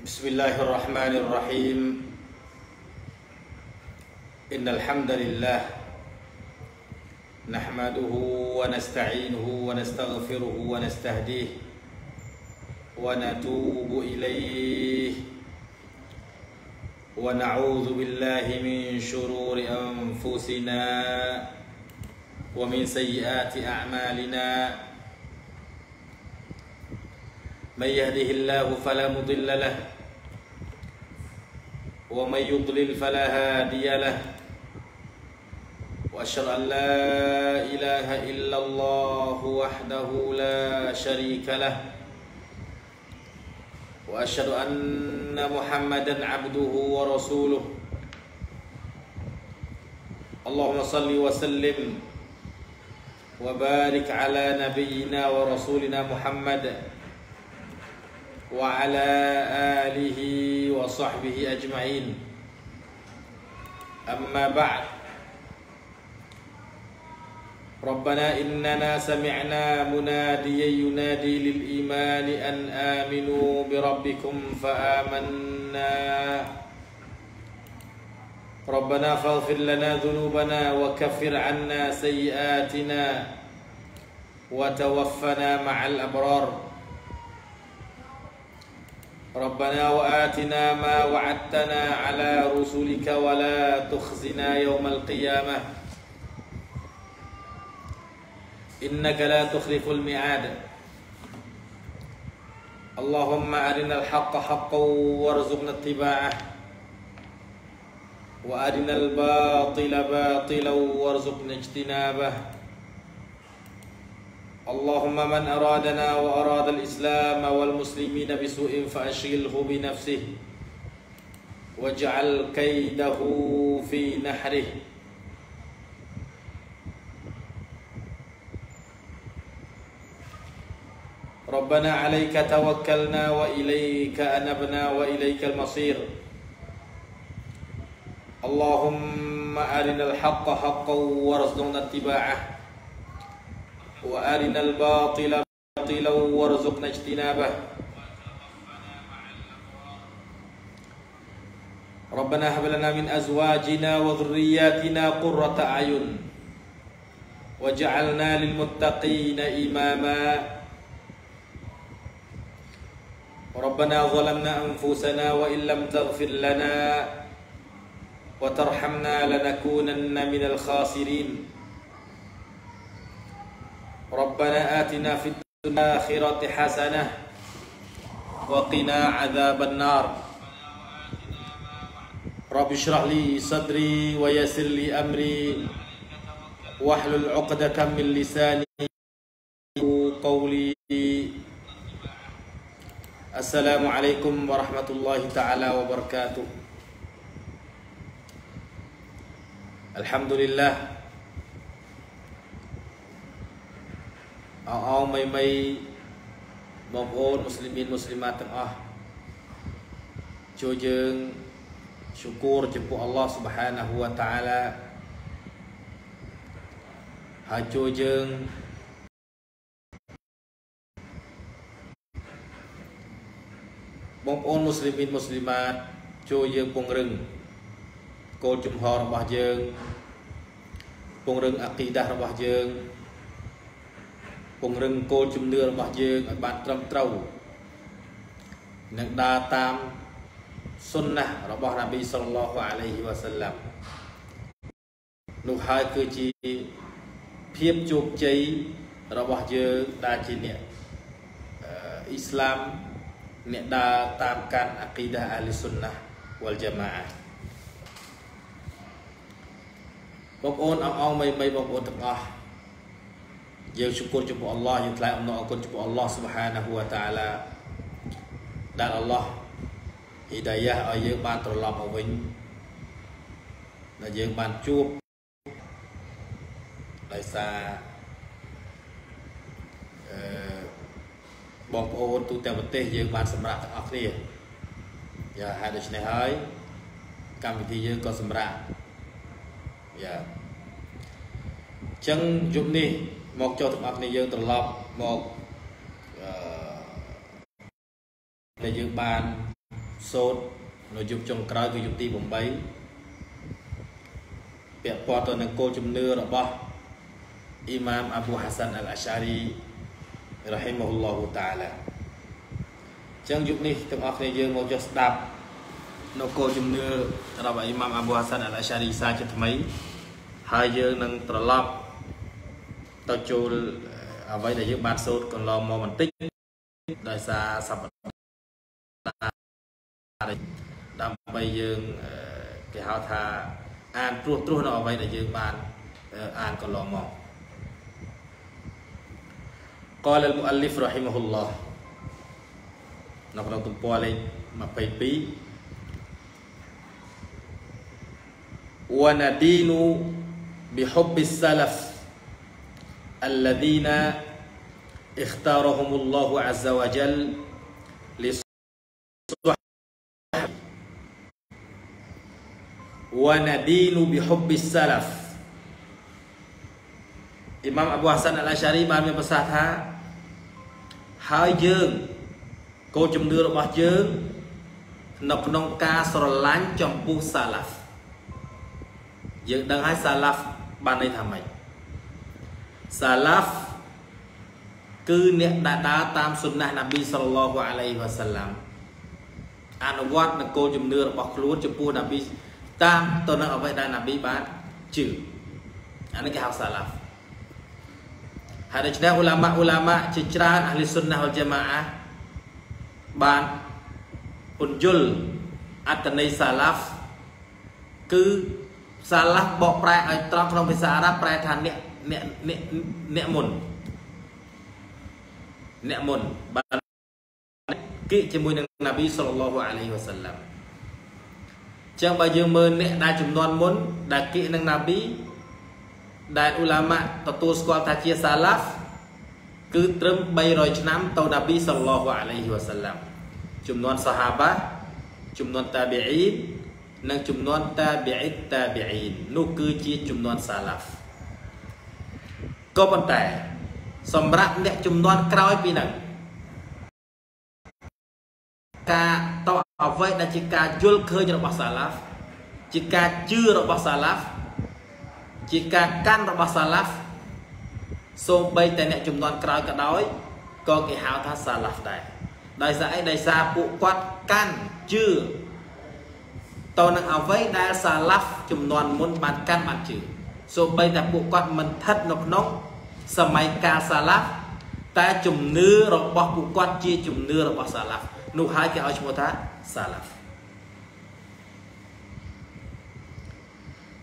Bismillahirrahmanirrahim. Innal hamdalillah nahmaduhu wa nasta'inuhu wa nastaghfiruhu wa nastahdihi wa natubu ilayhi wa na'udzu billahi min shururi anfusina wa min sayyiati a'malina. من يهده الله فلا مضل له ومن يضلل فلا هادي له وأشهد أن لا إله إلا الله وحده لا شريك له وأشهد أن محمدا عبده ورسوله اللهم صل وسلم وبارك على نبينا ورسولنا محمد وعلى آله وصحبه أجمعين. أما بعد، ربنا إننا سمعنا مناديا ينادي للإيمان أن آمنوا بربكم فآمنا ربنا فاغفر لنا ذنوبنا وكفر عنا سيئاتنا وتوفنا مع الأبرار ربنا وآتنا ما وعدتنا على رسلك ولا تخزنا يوم القيامة إنك لا تخلف الميعاد اللهم أرنا الحق حقا وارزقنا اتباعه وأرنا الباطل باطلا وارزقنا اجتنابه اللهم من أرادنا وأراد الإسلام والمسلمين بسوء فأشغله بنفسه واجعل كيده في نحره ربنا عليك توكلنا وإليك أنبنا وإليك المصير اللهم أرنا الحق حقا وارزقنا اتباعه وأرنا الباطل باطلا وارزقنا اجتنابه ربنا هب لنا من أزواجنا وذرياتنا قرة أعين واجعلنا للمتقين إماما ربنا ظلمنا أنفسنا وإن لم تغفر لنا وترحمنا لنكونن من الخاسرين ربنا آتنا في الدنيا آخرة حسنة وقنا عذاب النار رب اشرح لي صدري ويسر لي أمري واحلل عقدة من لساني قولي السلام عليكم ورحمة الله تعالى وبركاته الحمد لله អោអោមីមីបងប្អូនមុស្លីមមុស្លីម៉ាទាំងអស់ជួយយើង Allah Subhanahu wa Ta'ala ហើយជួយយើងបងប្អូនមុស្លីមមុស្លីម៉ាជួយយើងពង្រឹងគោលជំហររបស់យើងពង្រឹងអគីដារបស់យើង ពង្រឹងគោលជំនឿរបស់យើងឲ្យបានត្រឹមត្រូវនឹងដើរតាមសុនណះរបស់នប៊ី យើង syukur ចំពោះ Allah យើងថ្លែង អំណរអគុណ ចំពោះ Allah Subhanahu wa Ta'ala ដែល Allah hidayah ឲ្យយើងបានត្រឡប់មកវិញដែលយើងបានជួបដោយសារបងប្អូនទូទាំងប្រទេសយើងបានសម្រាប់ទាំងអស់គ្នាយ៉ាហើយដូច្នេះហើយកម្មវិធីយើងក៏សម្រាប់យ៉ាអញ្ចឹងយប់នេះ មកចូលទាំងអស់គ្នាយើងត្រឡប់មកដែលយើងបាន សូត្រនៅយុគចុងក្រោយគឺយុគទី8ពាក់ព័ន្ធទៅនឹងគោលជំនឿរបស់អ៊ីម៉ាំ អាពុលហាសាន់ អាល់អើស្ហអារី រ៉ហ៊ីម៉ាហ៊ុលឡោហ៊ូតាអាឡា ចឹងយុគនេះទាំងអស់គ្នាយើងមកយកស្ដាប់នៅគោលជំនឿរបស់អ៊ីម៉ាំ អាពុលហាសាន់ អាល់អើស្ហអារីសាជាថ្មីហើយយើងនឹងត្រឡប់ទៅចូលអ្វីដែលយើងបានសូត្រកន្លងមកបន្តិចដោយសារសព្ទដើម្បីយើងគេហៅថាអានត្រួសត្រាសនៅអ្វីដែលយើងបានអានកន្លងមក قال المؤلف رحمه الله នៅក្នុងទំព័រលេខ 22 وندين بحب السلف الذين اختارهم الله عز وجل وندين بحب السلف Imam Abu Hasan Al-Ash'ari បានមានប្រសាសន៍ថាហើយយើងគោលជំនឿរបស់យើងនៅក្នុងការស្រឡាញ់ចំពោះ Salaf យើងដឹងហើយ Salaf បានន័យថាម៉េច Salaf គឺអ្នកដែលដើរតាមសុណាហ៍នប៊ី Sallallahu Alaihi Wasallam អនុវត្តនូវគោលជំនឿរបស់ខ្លួនចំពោះនប៊ីតាមទៅនឹងអ្វីដែលនប៊ីបានជឿអានេះគេហៅសាឡាហ្វហើយដូច្នេះឧឡាម៉ាជាច្រើនអះលីសុនណាហ៍វលជាម៉ាអាបានពន្យល់អត្ថន័យសាឡាហ្វគឺសាឡាហ្វបកប្រែឲ្យត្រង់ក្នុងភាសាអារ៉ាប់ប្រែថាអ្នកមុនបានគិតជាមួយនឹងនប៊ី Sallallahu Alaihi Wasallamចឹងបើយើងមើលអ្នកដែលចំនួនមុនដែលគិនឹងណាប៊ីដែលឧឡាម៉ាទទួលស្គាល់ថាជាសាឡាហ្វគឺត្រឹម300ឆ្នាំទៅណាប៊ី Sallallahu Alaihi Wasallam ចំនួនសាហាបាចំនួនតាប៊ីអ៊ីននិងចំនួនតាប៊ីអ៊ីននោះគឺជាចំនួនសាឡាហ្វក៏ប៉ុន្តែសម្រាប់អ្នកចំនួនក្រោយពីនឹងការតអ្វីដែលជាការយល់ឃើញរបស់សាឡាហ្វជាការជឿរបស់សាឡាហ្វជាការកាន់របស់សាឡាហ្វសូម្បីតែអ្នកជំនាន់ក្រោយក៏ដោយក៏គេហៅថាសាឡាហ្វដែរដោយសារអីដោយសារពួកគាត់កាន់ជឿតនឹងអ្វីដែលសាឡាហ្វជំនាន់មុនបានកាន់បានជឿសូម្បីតែពួកគាត់មិនស្ថិតនៅក្នុងសម័យកាលសាឡាហ្វតែជំនឿរបស់ពួកគាត់ជាជំនឿរបស់សាឡាហ្វនោះហើយគេឲ្យឈ្មោះថាសាឡាហ្វ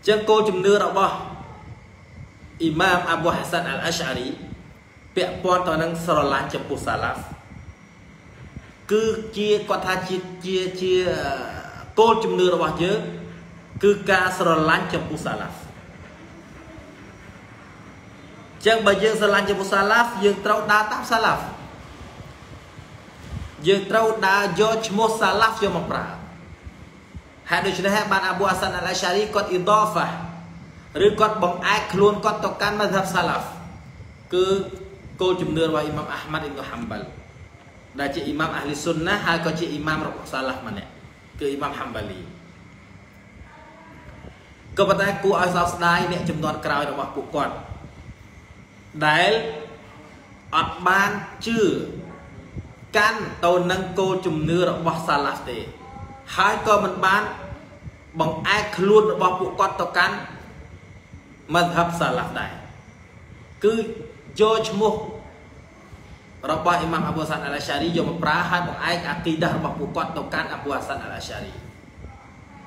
ជាគោលជំនឿរបស់អ៊ីម៉ាំ អាពុលហាសាន់ អាល់អើស្ហអារីពាក់ព័ន្ធទៅនឹងស្រឡាញ់ចំពោះសាឡាហ្វគឺជាគាត់ថាជាគោលជំនឿរបស់យើងគឺការស្រឡាញ់ចំពោះសាឡាហ្វជាបើយើងស្រឡាញ់ចំពោះសាឡាហ្វយើងត្រូវដើរតាមសាឡាហ្វយើងត្រូវដើរយកឈ្មោះសាឡាហ្វយកមកប្រើហើយដូច្នេះបានអាប៊ូហាសាន់ អាល់អើស្ហអារីគាត់អ៊ីដាហ្វាឬគាត់បង្អែកខ្លួនគាត់ទៅកាន់មជ្ហាបសាឡាហ្វគឺគោលជំនឿរបស់អ៊ីម៉ាំ អាហ្មាត់ អ៊ីប្នុ ហាំបាល់ដែលជាអ៊ីម៉ាំអះលីសុនណាហើយក៏ជាអ៊ីម៉ាំរបស់សាឡាហ្វម្នាក់គឺអ៊ីម៉ាំ ហាំបាលីក៏ប៉ុន្តែគួរឲ្យសោកស្ដាយអ្នកចំនួនក្រោយរបស់ពួកគាត់ដែលអត់បានជឿកាន់ទៅនឹងគោលជំនឿរបស់សាឡាហ្វទេហើយក៏មិនបានបង្អែកខ្លួនរបស់ពួកគាត់ទៅកាន់មជ្ហាបសាឡាហ្វដែរគឺយកឈ្មោះរបស់អ៊ីម៉ាំ អាពុលហាសាន់ អាល់អើស្ហអារីយកមកប្រើហើយបង្អែកអាគីដារបស់ពួកគាត់ទៅកាន់អាប៊ូហាសាន់ អាល់អើស្ហអារី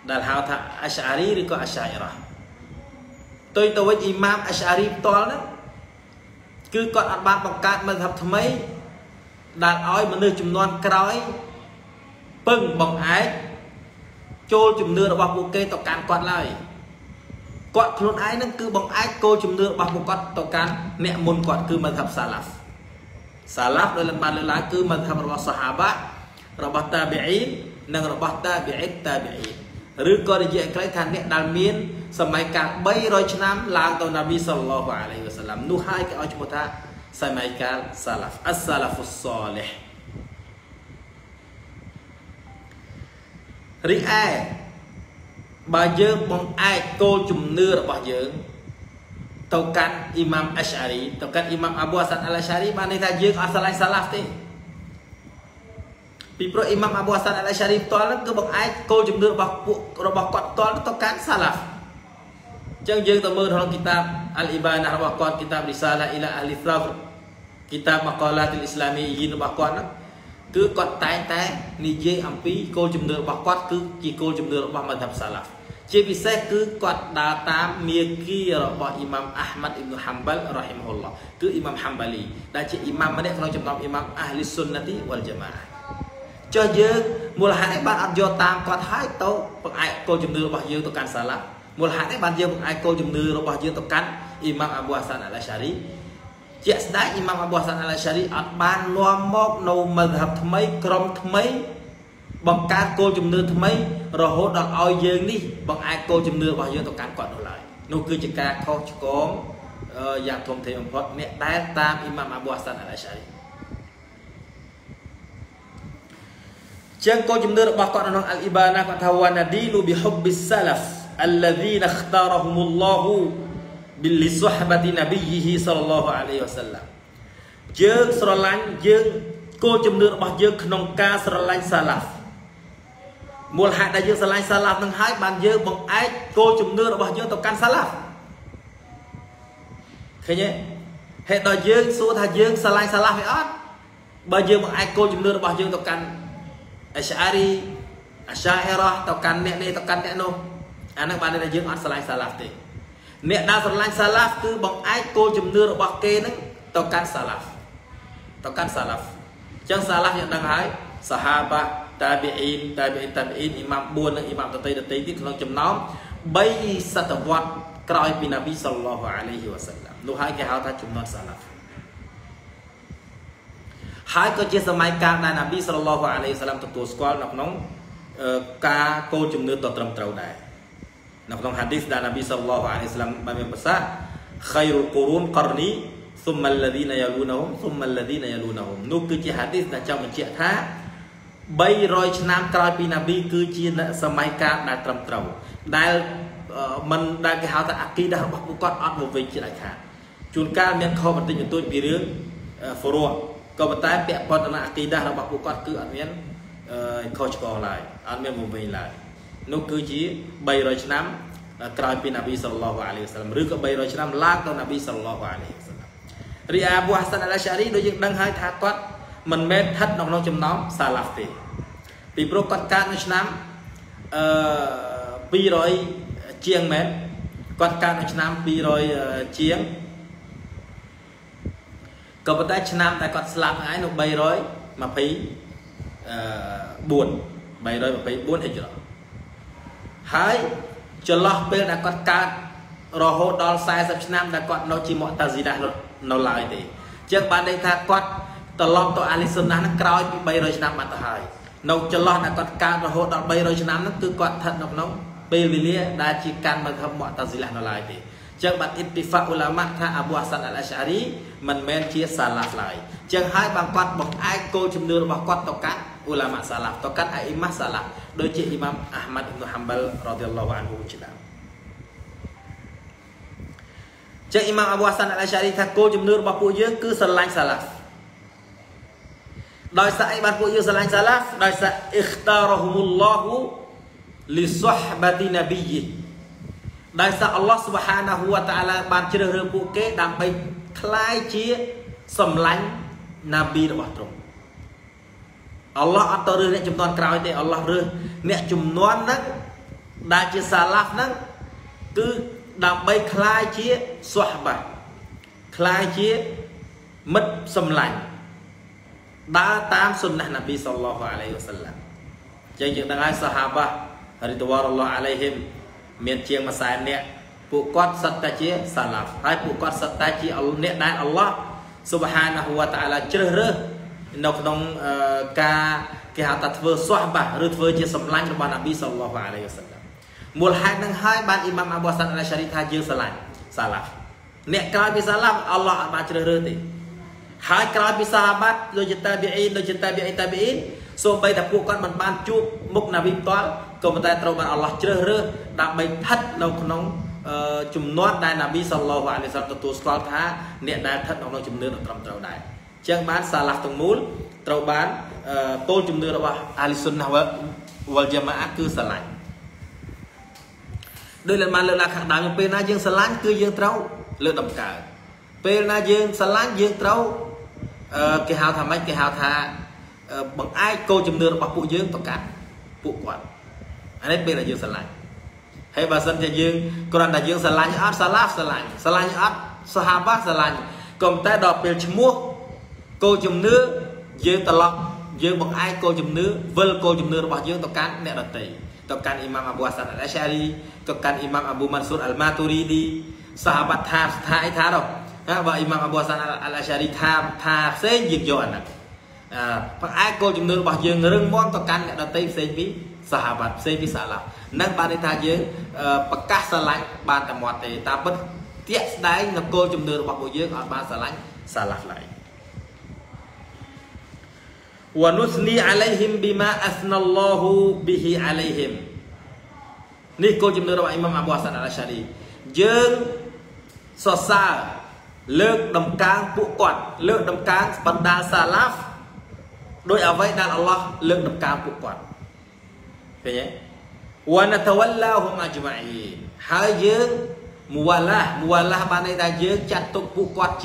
ដែលហៅថាអស្ហអារីឬក៏អស្ហអ៊ីរ៉ាទុយទៅវិញអ៊ីម៉ាំ អស្ហអារីផ្ទាល់ហ្នឹងគឺគាត់អត់បានបង្កើតមជ្ហាបថ្មីដែលឲ្យមនុស្សចំនួនក្រោយពឹងបង្អែកចូលជំនឿរបស់ពួកគេទៅកាន់គាត់ឡើយគាត់ខ្លួនឯងនឹងគឺបង្អែកគោលជំនឿរបស់ពួកគាត់ទៅកាន់អ្នកមុនគាត់គឺមជ្ហាបសាឡាហ្វដោយលំបាត់លើឡើងគឺមជ្ហាបរបស់សាហាបារបស់តាប៊ីអ៊ីននិងរបស់តាប៊ីអ៊ីនឬក៏និយាយខ្លីថាអ្នកដែលមានសម័យកាល300ឆ្នាំឡើងទៅណាប៊ី Sallallahu Alaihi Wasallam នោះហើយគេឲ្យឈ្មោះថាសម័យកាលសាឡាហ្វ អស្សាឡាហ្វុស្សាលិហ៍ Ri ai bà dương bong ai cô chùm nưa là bà dương tàu cắt Imam Ash'ari tàu cắt Imam Abu Hasan al-Ash'ari bà này ta dương asalai salaf tê vì pro Imam Abu Hasan al-Ash'ari toa lắm cứ bong ai cô chùm nưa là bà quạt toa tàu cắt salaf chẳng dương tàu mơ trong kitab al-Ibanah bà quạt kitab risalah ila ahli thawr kitab maqalatil islami yin bà quạt lắm cứ còn tay tay ni dê âm phí cô chùm nửa bọc quát cứ chỉ cô chùm nửa bọc mà thập xà lạc chế vì xe cứ quạt đá tám mìa kia rồi bỏ Imam Ahmad ibn Hanbal rahimahullah cứ Imam Hanbali đã chế Imam mà đẹp không chùm nọc Imam Ahli Sunnati wal Jamaah cho dư mùa hãy bạn ăn dô tam quạt hai tâu bằng ai cô chùm nửa bọc dư tôi cắn xà lạc mùa hãy bạn dư bằng ai cô chùm nửa bọc dư tôi cắn Imam Abu Hasan al-Ash'ari Chia sẻ Imam Abu Hasan al-Ash'ari ban loam mok nâu mazhab thmei krom thmei bằng ca cô chùm nưa thmei rồi hốt đọc oi dương đi bằng ai cô chùm nưa bao dương tộc cán quạt đổi lại nô cư chỉ ca khó chứ có dạng thông thể ủng hộ nẹ đá tam Imam Abu Hasan al-Ash'ari chân cô chùm nưa đọc bác quạt nông al-Ibanah quạt thao wa nadilu bi hubbis salaf alladhina khtarahumullahu Billy sohbati Nabi sallallahu alaihi wasallam. Jeungស្រឡាញ់យើងគោលជំនឿរបស់យើងក្នុងការស្រឡាញ់សាឡាហ្វមូលហេតុដែលយើងស្រឡាញ់សាឡាហ្វនឹងហើយបានយើងបង្អែកគោលជំនឿរបស់យើងទៅកាន់សាឡាហ្វឃើញទេហេតុដល់យើងសួរថាយើងស្រឡាញ់សាឡាហ្វវាអត់បើយើងបង្អែកគោលជំនឿរបស់យើងទៅកាន់អាស្ហារីអាស្ហាអ៊ីរ៉ាទៅកាន់អ្នកនេះទៅកាន់អ្នកនោះអានឹងបានន័យថាយើងអត់ស្រឡាញ់សាឡាហ្វទេNek da serlang salaf ke bong ai ko jum nưaរបស់គេនឹងទៅកាន់សាឡាហ្វទៅកាន់សាឡាហ្វចឹងសាឡាហ្វយើងដឹងហើយសាហាបាតាប៊ីអ៊ីនអ៊ីម៉ាំ4និងអ៊ីម៉ាំតតៃទៀតក្នុងចំណោម3សតវត្សក្រោយពីនប៊ីសល្លឡោះអាឡៃហ៊ីវ៉ាសឡាមនោះហើយគេហៅថាជំនាន់សាឡាហ្វហើយក៏ជាសម័យកាលដែលនប៊ីសល្លឡោះអាឡៃហ៊ីវ៉ាសឡាមទទួលស្គាល់នៅក្នុងការកូនជំនឿដ៏ត្រឹមត្រូវដែរNah, dalam hadis dari Nabi Sallallahu Alaihi Wasallam besar khairul qurun qarni thumma alladhina yalunahum thumma alladhina yalunahum. Nuh ke hadis dah cakap menciak tha 300 ឆ្នាំក្រោយពី Nabi គឺជាសម័យកាលដែលត្រឹមត្រូវដែលមិនដែលគេហៅថាអគីដារបស់ពួកគាត់អត់មកវិញជាដាច់ខាតជួនកាលមានខុសបន្តិចបន្តួចពីរឿងហ្វូរ៉ូក៏ប៉ុន្តែពាក់ព័ន្ធនឹងអគីដារបស់ពួកគាត់គឺអត់មានខុសឆ្គងឡើយអត់មានមកវិញឡើយនោះគឺជា300ឆ្នាំក្រោយពីនប៊ីសល្លឡោះអាឡៃហ៊ីវ៉ាសឡាមឬក៏300ឆ្នាំឡើងទៅនប៊ីសល្លឡោះអាឡៃហ៊ីវ៉ាសឡាមរីអាប៊ូហាសាន់អាល់អើស្ហអារីដូចយើងដឹងហើយថាគាត់មិនមែនស្ថិតនៅក្នុងចំណោមសាឡាហ្វទេពីព្រោះគាត់កើតនៅឆ្នាំ200ជាងមែនគាត់កើតនៅឆ្នាំ200ជាងក៏ប៉ុន្តែឆ្នាំតែគាត់ស្លាប់ហ្នឹងឯងនៅ324ហិជ្រ៉ាហើយចន្លោះពេលដែលគាត់កើតរហូតដល់40ឆ្នាំដែលគាត់នៅជាមុតតាស៊ីដានៅឡើយទេជាងបានន័យថាគាត់ត្រឡប់ទៅអាលីសុនណាហ្នឹងក្រោយពី300ឆ្នាំបាត់ទៅហើយនៅចន្លោះដែលគាត់កើតរហូតដល់300ឆ្នាំហ្នឹងគឺគាត់ស្ថិតនៅក្នុងពេលវេលាដែលជាកម្មធម៌មុតតាស៊ីដានៅឡើយទេជាងបានអ៊ីតិហ្វាអ៊ូឡាម៉ាថាអាប៊ូហាសាន់អាល់អើស្ហអារីមិនមែនជាសាឡាហ្វឡើយជាងហើយបានគាត់បង្អែកគោលជំនឿរបស់គាត់ទៅកាន់ulama salaf tokat a'immah salaf doce Imam Ahmad ibn Hanbal radhiyallahu anhu jalla Cak Imam Abu Hasan al-Ash'ari ថាគោលជំនឿរបស់ពួកយើងគឺស្រឡាញ់សាឡាហ្វដោយសារអីបានពួកយើងស្រឡាញ់សាឡាហ្វដោយសារ ikhtarahumullahu li suhbati nabiyyi ដោយសារ Allah subhanahu wa ta'ala បានជ្រើសរើសពួកគេដើម្បីคล้ายជាសម្លាញ់ Nabi របស់ទ្រង់Allah អត់ទៅរើសអ្នកជំនាន់ក្រោយទេ Allah រើសអ្នកជំនាន់ហ្នឹងដែលជាសាឡាហ្វហ្នឹងគឺដើម្បីคล้ายជាសុហបាคล้ายជាមិត្តសម្លាញ់ដើរតាមសុនណះនប៊ីសល្លឡោះអាឡៃហ៊ីវ៉ាសឡាមចឹងយើងដឹងហើយសាហាបារិឌ្វានុឡោះអាឡៃហ៊ីមមានជាង100,000នាក់ពួកគាត់សិតតែជាសាឡាហ្វហើយពួកគាត់សិតតែជាអ្នកដែល Allah Subhanahu wa ta'ala ជ្រើសរើសនៅក្នុងការគេហៅថាធ្វើសុហបាឬធ្វើជាសម្លាញ់របស់នប៊ីសល្លឡោះអាឡៃហ៊ីវ៉ាសឡាមមូលហេតុនឹងហើយបានអ៊ីម៉ាំអាប៊ូហាសាន់អាល់អើស្ហអារីថាយើងស្រឡាញ់សាឡាហ្វអ្នកក្រោយពីសាឡាហ្វអល់ឡោះអត់បានជ្រើសរើសទេហើយក្រោយពីសាហាបាត់ដូចជាតាប៊ីអ៊ីនតាប៊ីអ៊ីនសូម្បីតែពួកគាត់មិនបានជួបមុខនប៊ីផ្ទាល់ Kemudian terobat Allah cerah damai thất nông nông chum nuốt đại Nabi Sallallahu Alaihi Wasallam tu squat ha niệm đại thất nông nông chum nương trong trâu đại. Chẳng bán salah tung mul terobat tôn chum nương là Ahli Sunnah wal Jamaah cứ salah. Đây là màn lừa là khẳng đẳng về na dương salah cứ dương trâu lừa đầm cả. Về na dương salah dương trâu cái hào thà mấy cái hào thà bằng ai cô chum nương là phụ dương tất cả phụ quản. Anh ấy biết là dương sanh lạnh hay bà sanh là dương còn là dương sanh lạnh át salaf sanh lạnh át sahabat sanh lạnh còn ta đọc về mua cô chùm nước dương tờ lọc dương bằng ai cô chùm nước vơi cô chùm nước bằng dương tộc cán nè đợt tỷ tộc cán Imam Abu Hasan Al Ashari tộc cán Imam Abu Mansur Al Maturidi sahabat tham thái thái đâu và Imam Abu Hasan Al Ashari tham tham sẽ diệt dọn bằng ai cô chùm nước bằng dương rừng món tộc cán nè đợt tỷ sẽ ví sahabat sepi salah nang ban ta jeung ប្រកាស ឆ្លាញ់ បាន តែ មាត់ ទេ តា ពិត ទាក់ ស្ដែង នៅ គោល ជំនឿ របស់ ពួក យើង អត់ បាន ឆ្លាញ់ salah ឡើយ wa nusni alaihim bima asnallahu bihi alaihim នេះ គោល ជំនឿ របស់ Imam Abu Hasan al-Ashari យើង សរសើរ លើក ដំកើង ពួក គាត់ លើក ដំកើង បណ្ដា salaf ដោយ អ្វី ដែល Allah លើក ដំកើង ពួក គាត់ Wana tawallahum ajma'in. Hai jeung muwalah, muwalah ban ai ta jeung chặt tuk puk kwat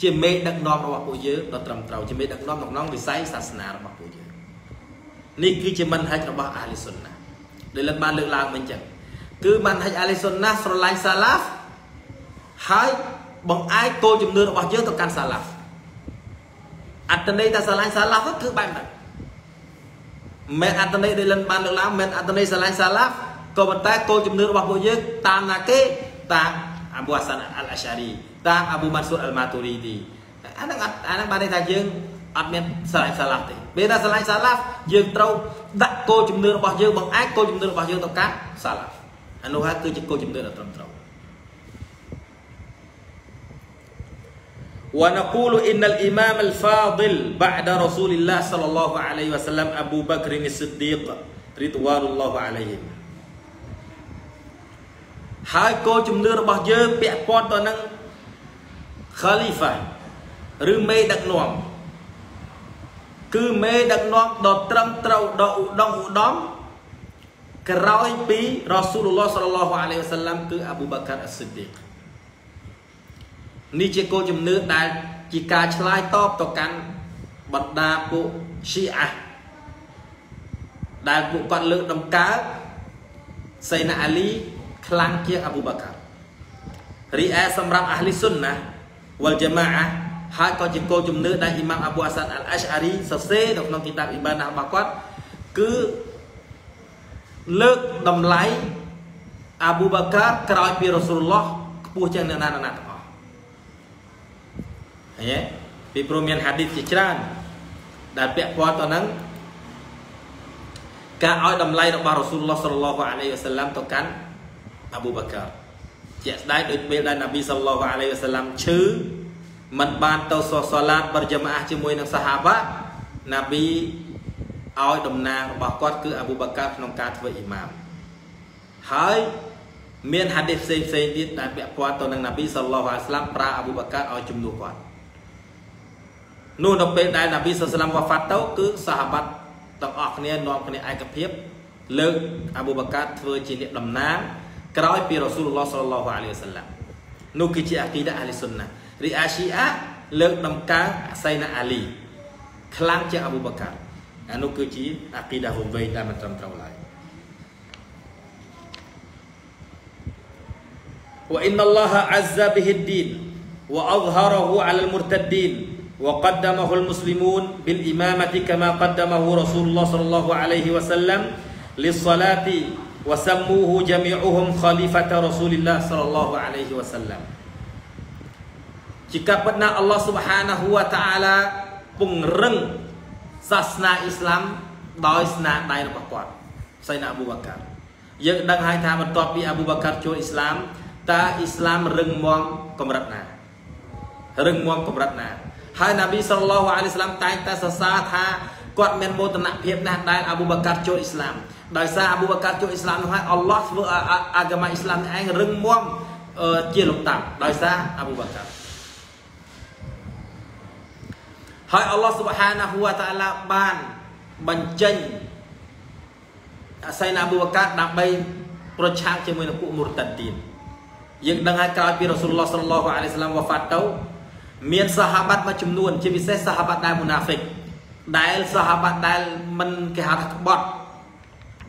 chia mê đắc nom robot puk jeung đo tram trau, chia mê đắc nom trong visai sasana robot puk jeung. Ni kyuchi manhaj robot Ahli Sunnah. Doi lak ban leuk lang min chang. Kư manhaj Ahli Sunnah srolai salaf. Hai bong ai cô chum nương robot jeung to kan salaf. Atnei ta srolai salaf kư ban ban men atnei doi lân ban lược lang men atnei salah salaf ko banta ko chum nương robot puk jeung tam na ke tam Abu Hasan al-Ashari tam Abu Mansur al-Maturidi anang ban ta jeung at men salah salaf te be ta salah salaf jeung trâu dak ko chum nương robot jeung bang ai ko chum nương robot jeung to kan salaf anu ha kyuchi ko chum nương đo tram trau ونقول إن الإمام الفاضل بعد رسول الله صلى الله عليه وسلم أبو بكر الصديق رضوان الله عليه. هاي كو جم نير بوح يوم بيع بون تو نن خليفة ឬ មេ ដឹក នាំ គឺ មេ ដឹក នាំ ដ៏ ត្រឹម ត្រូវ ដ៏ ឧត្តម ក្រោយ ពី رسول الله صلى الله عليه وسلم គឺ أبو بكر الصديق Ni che ko chum nương đại chỉ ca chlai top to can bật đa bộ Shia đại bộ quan lượng đồng cá Sayyidina Ali khlang kia Abu Bakar Ria samrap Ahli Sunnah wal Jamaah hai ko che ko chum nương đại Imam Abu Hasan al-Ash'ari sase đọc nông kitab ibadah ba quát cứ lược đồng lái Abu Bakar kroi pi Rasulullah kpu chang nương nan nan ya di perumian hadis cicran dan pihak kuat orang ka damlai robah Rasulullah sallallahu alaihi wasallam to kan Abu Bakar je dai doi pel dai Nabi sallallahu alaihi wasallam chư man ban to salat berjamaah ជាមួយ នឹង sahabat Nabi ឲ្យ ដំណាង របស់ គាត់ គឺ Abu Bakar ក្នុង ការ ធ្វើ imam ហើយ មាន hadis ផ្សេងៗ ទៀត ដែល ពពាត់ ទៅ នឹង Nabi sallallahu alaihi wasallam ប្រើ Abu Bakar ឲ្យ ជំនួស គាត់ នោះ ដល់ ពេល ដែល Nabi sallallahu alaihi wasallam វ៉ាហ្វាត់ ទៅ គឺ sahabat ទាំង អស់ គ្នា នាំ គ្នា ឯកភាព លើក Abu Bakar ធ្វើ ជា អ្នក តំណាង ក្រោយ ពី Rasulullah sallallahu alaihi wasallam នោះ គឺជា Aqidah Ahli Sunnah រី Ashia លើក ដំកើង Sayyidina Ali ខ្លាំង ជាង Abu Bakar អា នោះ គឺជា Aqidah វង្វេង តែ មិន ត្រឹម ត្រូវ ឡើយ وإن الله عز به الدين وأظهره على المرتدين وقدمه المسلمون بالإمامة كما قدمه رسول الله صلى الله عليه وسلم للصلاة وسموه جميعهم خليفة رسول الله صلى الله عليه وسلم. Jika benar Allah Subhanahu wa Ta'ala pengreng sasna Islam dari sna dari Bakar, Sayyidina Abu Bakar. Yang dengan hai tha mentopi Abu Bakar jual Islam. Ta Islam reng muang komratna reng muang komratna hai Nabi sallallahu alaihi wasallam tai ta sa sa tha គាត់ មាន មោទនភាព ណាស់ ដែល អ៊ូបកាត់ ចូល អ៊ីស្លាម ដោយ សារ អ៊ូបកាត់ ចូល អ៊ីស្លាម នោះ ហើយ អល់ឡោះ ធ្វើ អាហ្គម អ៊ីស្លាម ឯង រឹងមាំ ជា លំដាប់ ដោយ សារ អ៊ូបកាត់ ហើយ អល់ឡោះ ស៊ុបហានាហ៊ូ វ៉ា តាអាឡា បាន បញ្ចេញ សៃណា អ៊ូបកាត់ ដើម្បី ប្រឆាំង ជាមួយ នឹង ពួក មុរតាត់ ទៀត យើង ដឹង ហើយ ក្រោយ ពី រ៉ាស៊ូលឡោះ សល្លឡោះ អាឡៃហ៊ីវ៉ាសល្លាម វ៉ាហ្វាត់ ទៅ មាន សាហាបាត់ មួយ ចំនួន ជា ពិសេស សាហាបាត់ ដែល មុណាហ្វិក ដែល សាហាបាត់ ដែល មិន គេ ហៅ ថា ក្បត់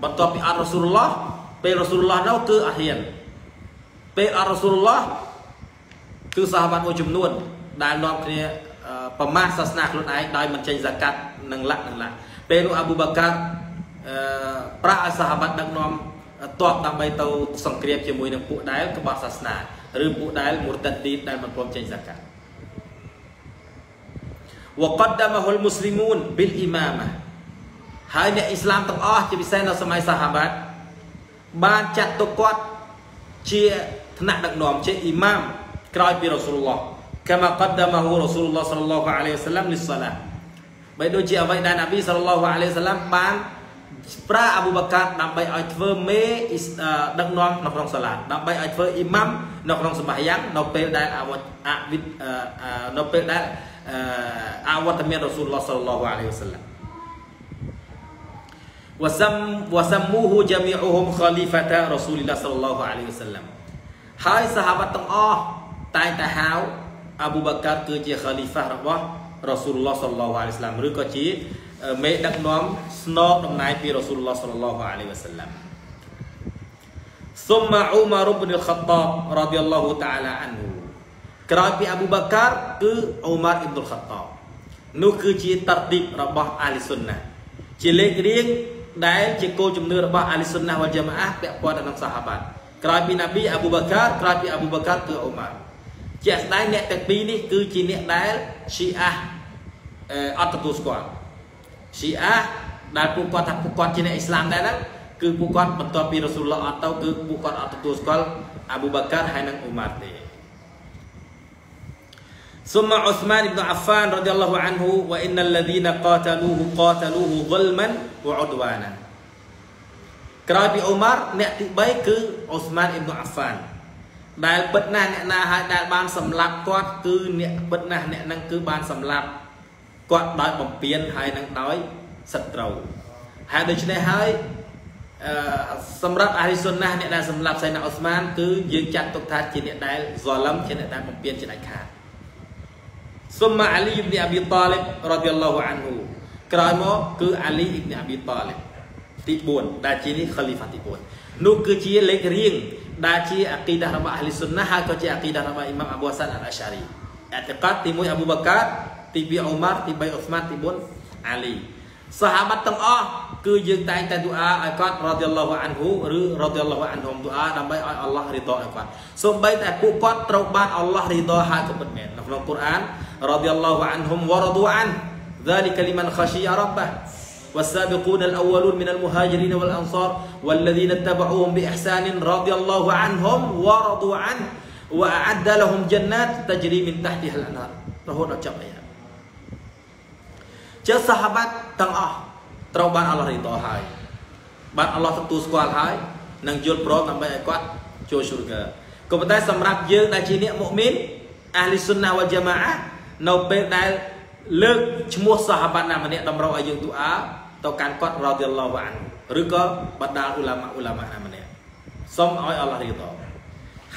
បន្ទាប់ ពី អត់ រ៉ាស៊ូលឡោះ ពេល រ៉ាស៊ូលឡោះ នោះ គឺ អត់ ហ៊ាន ពេល អត់ រ៉ាស៊ូលឡោះ គឺ សាហាបាត់ មួយ ចំនួន ដែល នាំ គ្នា ប្រមាថ សាសនា ខ្លួន ឯង ដោយ មិន ចេញ ហ្សាកាត់ និង លក្ខណៈ ពេល នោះ អ៊ូបកាត់ ប្រាក់ ឲ្យ សាហាបាត់ ដឹក នាំ តប ដើម្បី ទៅ សង្គ្រាម ជាមួយ នឹង ពួក ដែល ក្បត់ សាសនា ឬ ពួក ដែល មុរតាត់ ដែល មិន ព្រម ចេញ ហ្សាកាត់ وقدمه المسلمون بالإمامة ហើយ អ្នក អ៊ីស្លាម ទាំង អស់ ជា ពិសេស នៅ សម័យ សាហាបាត់ បាន ចាត់ ទុក គាត់ ជា ថ្នាក់ ដឹក នាំ ជា អ៊ីម៉ាំ ក្រោយ ពី រ៉ាស៊ូលឡោះ كما قدمه رسول الله صلى الله عليه وسلم للصلاة បើ ដូច ជា អ្វី ដែល នប៊ី صلى الله عليه وسلم បាន ប្រើ អ៊ូបកាត់ ដើម្បី ឲ្យ ធ្វើ មេ ដឹក នាំ នៅ ក្នុង សាឡាត ដើម្បី ឲ្យ ធ្វើ អ៊ីម៉ាំ នៅ ក្នុង សម្បាយ៉ាង នៅ ពេល ដែល នៅ ពេល ដែល អវត្តមាន រ៉ាស៊ូលឡោះ សល្លឡោះ អាឡៃហ៊ីវ៉ាសល្លាម វសមូហ៊ូ ጀሚዑሁም ខលីហ្វាតា រ៉ាស៊ូលឡោះ សល្លឡោះ អាឡៃហ៊ីវ៉ាសល្លាម ហើយ សាហាបាត់ ទាំង អស់ តែងតែ ហៅ អ៊ូបកាត់ គឺជា ខលីហ្វា របស់ រ៉ាស៊ូលឡោះ សល្លឡោះ អាឡៃហ៊ីវ៉ាសល្លាម ឬ ក៏ ជា មេ ដឹក នាំ ស្នង តំណែង ពី រ៉ាស៊ូលឡោះ សល្លឡោះ អាឡៃហ៊ីវ៉ាសល្លាម ثم عمر بن الخطاب رضي الله تعالى عنه ក្រោយពី អ៊ូបកាត់ គឺ Umar Ibn Khattab នោះ គឺជា តរទីប របស់ អាលីសុនណា ជា លេខរៀង ដែល ជា គោលជំនឿ របស់ អាលីសុនណា វ៉ាល់ ជាម៉ាអា ពាក់ព័ន្ធ នឹង សាហាបាត់ ក្រោយពី នប៊ី អ៊ូបកាត់ ក្រោយពី អ៊ូបកាត់ គឺ Umar ជាក់ស្ដែង អ្នក ទាំង ពីរ នេះ គឺជា អ្នក ដែល Shia អត់ទទួល ស្គាល់ Shia ដែល ពួក គាត់ ថា ពួក គាត់ ជា អ្នក អ៊ីស្លាម ដែរ ហ្នឹង គឺ ពួក គាត់ បន្ទាប់ ពី រ៉ាស៊ូលឡោះ អត់ ទៅ គឺ ពួក គាត់ អត់ ទទួល ស្គាល់ អ៊ូបកាត់ ហើយ នឹង Umar ទេ ثم عثمان بن عفان رضي الله عنه وإن الذين قاتلوه ظلما وعدوانا ក្រោយពី Umar អ្នក ទី 3 គឺ Uthman Ibn Affan ដែល ពិតណាស់ អ្នក ណា ហើយ ដែល បាន សម្លាប់ គាត់ គឺ អ្នក ពិតណាស់ អ្នក នឹង គឺ បាន សម្លាប់ គាត់ ដោយ បំពាន ហើយ នឹង ដោយ សត្រូវ ហើយ ដូច្នេះ ហើយ សម្រាប់ អាលីសុនណា អ្នក ដែល សម្លាប់ សៃណា Uthman គឺ យើង ចាត់ ទុក ថា ជា អ្នក ដែល ظلم ជា អ្នក ដែល បំពាន ជា ដាច់ ខាត ثم علي بن أبي طالب رضي الله عنه ក្រោយមក គឺ علي بن أبي طالب ទី 4 ដែល ជា នេះ ខលីហ្វា ទី 4 នោះ គឺជា លេខរៀង ដែល ជា អ៊ីគីដា របស់ អាហ្លីសុនណា ហើយ ក៏ ជា អ៊ីគីដា របស់ អ៊ីម៉ាំ អាពុលហាសាន់ អាល់អើស្ហអារី អ៊ីតិកាត់ ទី 1 អ៊ូបកាត់ ទី 2 Umar ទី 3 Uthman ទី 4 Ali សាហាបាត់ ទាំង អស់ គឺ យើង តែងតែ ឌូអា ឲ្យ គាត់ رضي الله عنه ឬ رضي الله عنهم ឌូអា ដើម្បី ឲ្យ អល់ឡោះ រីដ៉ា ឲ្យ គាត់ សូម្បី តែ ពួក គាត់ ត្រូវ បាន អល់ឡោះ រីដ៉ា ហើយ ក៏ មិន មែន នៅ ក្នុង កូរ៉ាន رضي الله عنهم ورضوا عنه ذلك لمن خشي ربه والسابقون الأولون من المهاجرين والأنصار والذين اتبعوهم بإحسان رضي الله عنهم ورضوا عنه وأعد لهم جنات تجري من تحتها الأنهار رهون الجمعية جاء صحابات تنقاه تروبان الله رضا هاي بان الله تطوز قوال هاي ننجل برو نمبر اقوات جو شرقا كمتاي سمراب يل ناجيني مؤمن أهل السنة والجماعة នៅពេល ដែល លើក ឈ្មោះ សាហាបាត់ ណា ម្នាក់ តម្រូវ ឲ្យ យើង ឌូអា ទៅ កាន់ គាត់ រ៉ាឌីយ៉ាឡោះ អាន ឬ ក៏ បណ្ដាល ឧឡាម៉ា ណា ម្នាក់ សូម ឲ្យ អល់ឡោះ រីដ៉ា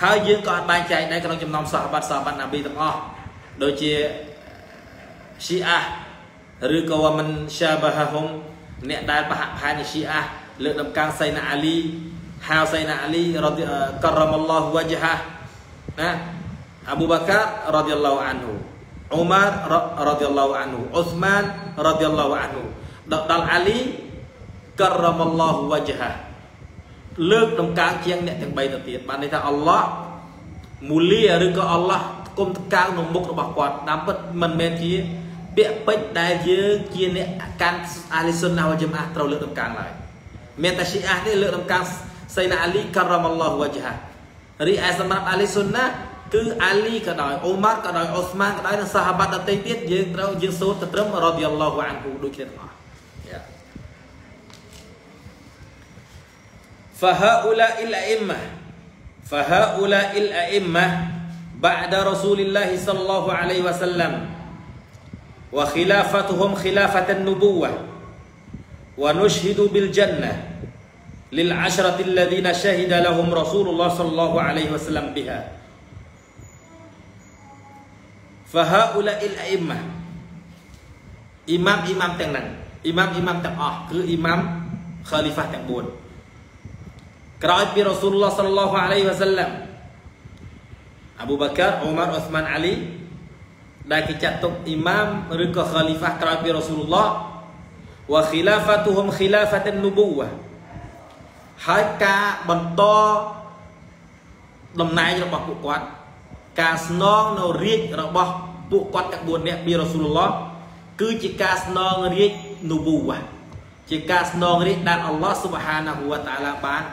ហើយ យើង ក៏ អាច បែងចែក ដែរ ក្នុង ចំណោម សាហាបាត់ ណាប៊ី ទាំង អស់ ដូច ជា Shia ឬ ក៏ មិន Shabahahum អ្នក ដែល ប្រហាក់ ជា Shia លើក ដំណើរ សៃណា អាលី ហៅ សៃណា អាលី ការ៉ាមអល់ឡោះ វ៉ាជហា ណា អ៊ូបកាត់ រ៉ាឌីយ៉ាឡោះ អាន Umar radhiyallahu anhu, Uthman radhiyallahu anhu, Dr. Ali karramallahu wajhah. លើកដំណើរជាង អ្នក ទាំង 3 ទៅ ទៀត បាន ន័យ ថា អល់ឡោះ មូលា ឬ ក៏ អល់ឡោះ គុំតកាង នៅ មុខ របស់ គាត់ តាម ពិត មិន មែន ជា ពាក្យ ពេចន៍ ដែល យើង ជា អ្នក កាន់ អាលីសុនណា វ៉ាល់ ជាម៉ាអា ត្រូវ លើកដំណើរ ឡើយ មាន តែ Shia នេះ លើកដំណើរ សៃណា អាលី karramallahu wajhah. រី ឯ សម្រាប់ អាលីសុនណា គឺ អាលី ក៏ដោយ Umar ក៏ដោយ Uthman ក៏ដោយ និង សាហាបាត់ដទៃទៀត យើង ត្រូវ យើង សូត្រ ត្រឹម រ៉ាឌីយ៉ាឡោះ អាន គឺ ដូច គ្នា ទាំង អស់ Fahaula'il a'immah ba'da Rasulillah sallallahu alaihi wasallam wa khilafatuhum khilafatan nubuwah wa nushhidu bil jannah lil ashrati alladhina shahida lahum Rasulullah sallallahu alaihi wasallam biha. Fahaula'il a'immah, imam-imam teng nan, imam-imam teng ah, kru imam khalifah teng buon. Kerajaan Rasulullah sallallahu alaihi wasallam Abu Bakar, Umar, Uthman, Ali dah dicatat imam mereka khalifah kerajaan Rasulullah wa khilafatuhum khilafatan nubuwah. Hai ka bento domnai robah puk kuat ka snong no riej robah puk kuat tak buon ne bi Rasulullah kư chi ka snong riej nubuwah chi ka snong riej dan Allah Subhanahu wa taala ban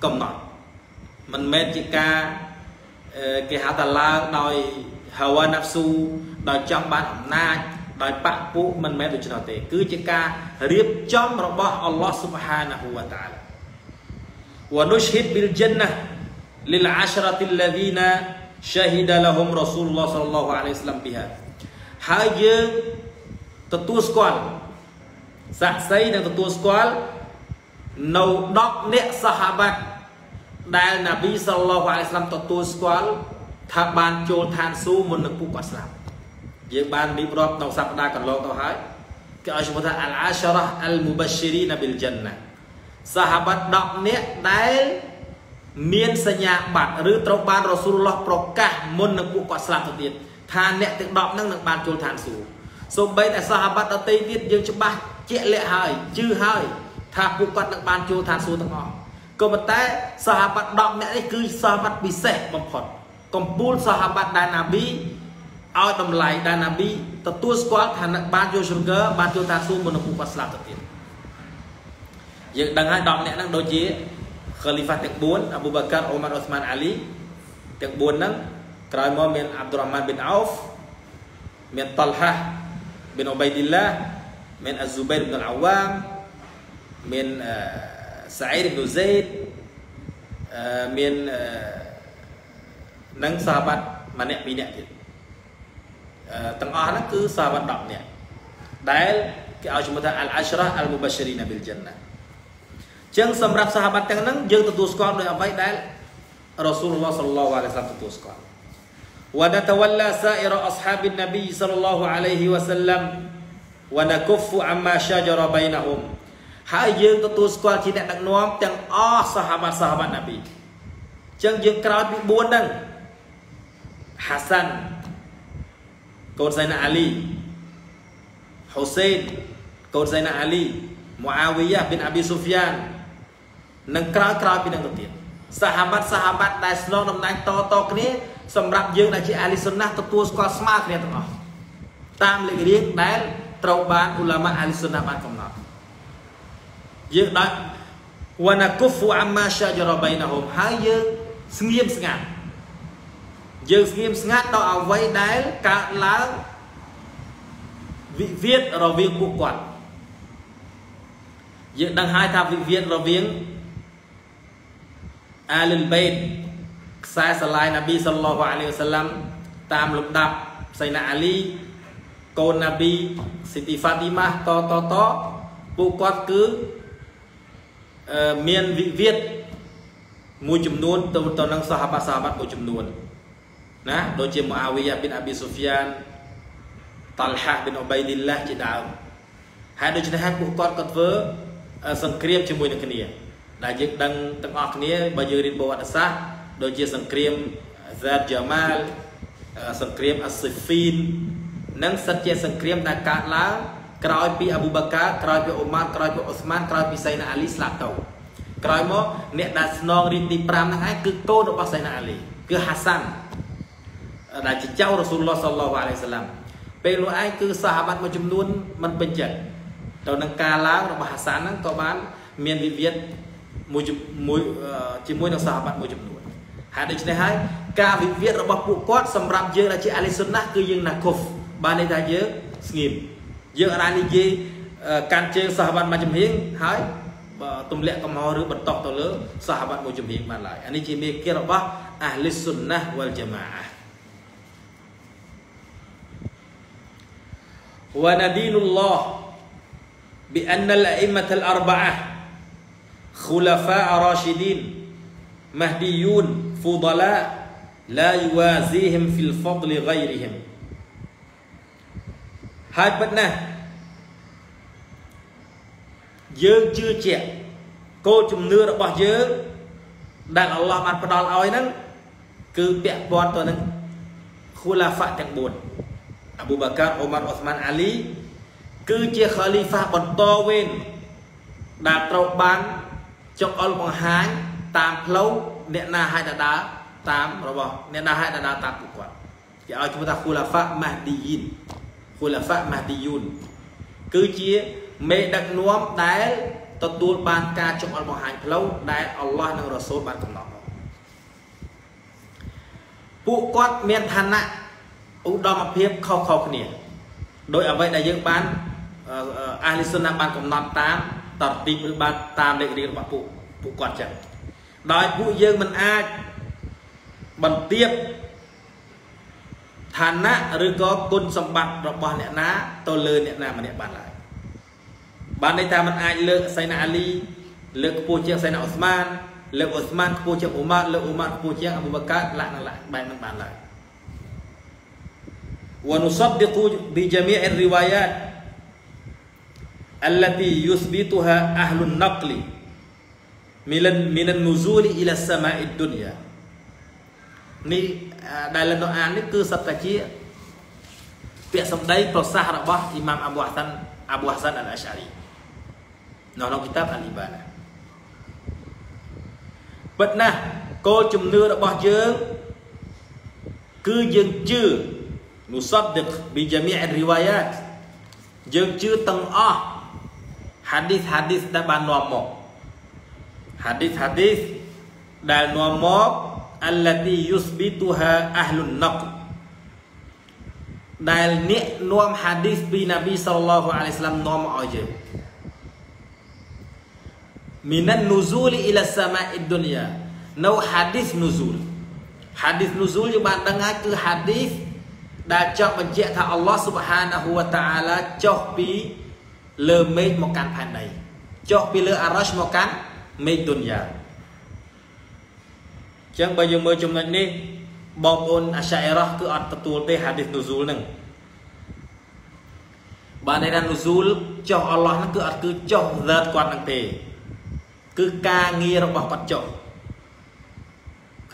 komnot men men chi ka ke hata lang doi hawa nafsu doi chong ban amnaj doi pak pu men men do chno te kư chi ka riep chom robah Allah Subhanahu wa taala wa nushhid bil jannah lil ashrati alladhina shahida lahum Rasulullah sallallahu alaihi wasallam biha. Hai jeung tetu skual saksai dan tetu skual nau dok nek sahabat dal Nabi sallallahu alaihi wasallam tetu skual tha ban chol than su mun nung puk aslam. Jeung ban riprop nau sapda kanlong to hai ke ai shmot al asharah al mubashirin bil jannah. Sahabat dok nek dal mien sanya bat rư trou ban Rasulullah prokah mun nung puk kua slap to tiet tha nek te dok nung nung ban chol than su. Sombei ta sahabat ta tei tiet jeung chbah che le hai chư hai tha puk kuat nung ban chol than su tang o. Ko ptae sahabat dok nek ni kư sahabat piseh bomphot. Kompul sahabat dal Nabi ai tomlai dal Nabi tetu skual tha nung ban chol surga ban chol than su mun nung puk kua slap to tiet. Yang dengan dong nek nang doji khalifah tek 4 Abu Bakar, Umar, Uthman, Ali tek 4 nang kroi mo mien Abdurrahman bin Auf, mien Talhah bin Ubaidillah, mien Az-Zubair bin Al-Awwam, mien Sa'id bin Zaid, mien nang sahabat manek pinek tiet. Tengah nang kư sahabat dong nek. Dael ke au jumlah al-ashrah al-mubashirin bil jannah. ចឹងសម្រាប់សាហាបទាំងហ្នឹងយើងទទួលស្គាល់ដោយអ្វីដែលរ៉ាស៊ូលឡោះ sallallahu alaihi wasallam ទទួលស្គាល់ wa natawalla sa'ira ashabin nabiy sallallahu alaihi wasallam wa nakuffu amma shajara bainahum ហើយយើងទទួលស្គាល់ជាអ្នកដឹកនាំទាំងអស់សាហាបសាហាបណាប៊ី ចឹងយើងក្រោយពី 4 ហ្នឹង Hasan កូន Sayyidina Ali, Husain កូន Sayyidina Ali, Muawiyah bin Abi Sufyan នឹងក្រៅពីនឹងទៀត យើង ដឹង ហើយ ថា វិវាទ រវាង អាលល បៃត ខ្សែ សាឡាយ ណាប៊ី សល្លឡោះ អាឡៃហ៊ី វ៉ាសឡាំ តាម លំដាប់ សៃណា អាលី កូន ណាប៊ី ស៊ីទី ហ្វាទីម៉ា ត ពួក គាត់ គឺ មាន វិវាទ មួយ ចំនួន ទៅ នឹង សាហាបៈ មួយ ចំនួន ណា ដូច ជា Muawiyah bin Abi Sufyan, Talhah bin Ubaidillah ជា ដើម ហើយ ដូច នេះ ហើយ ពួក គាត់ ក៏ ធ្វើ សង្គ្រាមជាមួយនឹងគ្នាដែលយើងដឹងទាំងអស់គ្នាបើយើងរៀនប្រវត្តិសាស្ត្រដូចជាសង្គ្រាម ដល់នឹងកាលឡើងរបស់ហាសានហ្នឹងក៏បានមានវិវាទមួយជាមួយនឹងសាហាបៈមួយចំនួនហើយដូច្នេះហើយការវិវាទរបស់ពួកគាត់សម្រាប់យើងដែលជាអាលីសុនណាគឺយើងណាកុហ្វបានន័យថាយើងស្ងៀមយើងអត់អាចនិយាយកាន់ជើងសាហាបៈមួយចំហៀងហើយ tumlek kemauan bertok tolu sahabat mujumhi malai. Ini jemikir bah ahli sunnah wal jamaah. Wa nadinullah bi anna al-a'immat al-arba'ah khulafa' rashidin mahdiyun fudala la yuwazihim fil fadli ghairihim. Hai bất nè dương chưa chẹt cô chùm nưa đã bỏ dương đàn Allah mặt vào oi nâng cứ bẹt bọn tôi nâng khu là phạm thằng buồn Abu Bakar Omar Osman Ali cứ chia khalifa bọn to bên đạp trọc bán trong ôn bằng hái tam lâu nện là hai đá tam rồi bỏ nện là hai đá tam của quạt thì ai chúng ta khu là phạm Mahdiyin khu là phạm Mahdiyun cứ chia mẹ đặc nuông đáy tập tuôn bàn ca trong ổn bằng hành lâu đáy Allah nâng rõ số bàn cầm nọ phụ quát miền thân nạ ủ đo mập hiếp khâu khâu khăn nỉa đối ở vậy là những bán Ahli Sunnah bàn cầm nọ tám tập tìm ưu bàn tám lệ riêng bà phụ phụ quát chẳng đói phụ dương mình ai bằng tiếp thân nạ rư có côn xâm bạc rõ bỏ nẹ ná tô lơ nẹ ná mà nẹ bàn lại bạn đây ta mình ai lựa say Ali lựa cô chiếc say Osman cô chiếc Umar cô chiếc Abu Bakar lại bạn lại wa nusaddiqu bi jami' ar-riwayat allati yusbituha ahlun naqli min an-nuzul ila as-sama'i ad-dunya ni dalam doa ni cứ sắp ta chia việc xong đây prosahរបស់ Imam Abu Hasan Al-Ash'ari Nong kitab Al-Ibana. Bất na, cô chùm nưa đã bỏ chớ cứ dân chư nusaddiq bi jami' ar-riwayat. Dân chư tầng o hadith đã bàn nòm một. Hadith đã nòm một allati yusbituha ahlun naql. Đại niệm nòm hadith bi Nabi sallallahu alaihi wasallam nòm ở chớ. Minan nuzuli ila sama'id dunya. Nau hadis nuzul. Hadis nuzul yang bạn đang nghe cứ hadis đã cho mình chia tha Allah subhanahu wa ta'ala cho pi lơ mê một căn phản này. Cho pi lơ arash một căn mê dunya. Chẳng bao giờ mơ trong ngành đi bom ôn asyairah cứ ọt tụt tê hadis nuzul nâng. Bạn này là nuzul cho Allah nó cứ ọt cứ cho rớt quan năng tê. Cứ ca nghe rồi bỏ bắt chọn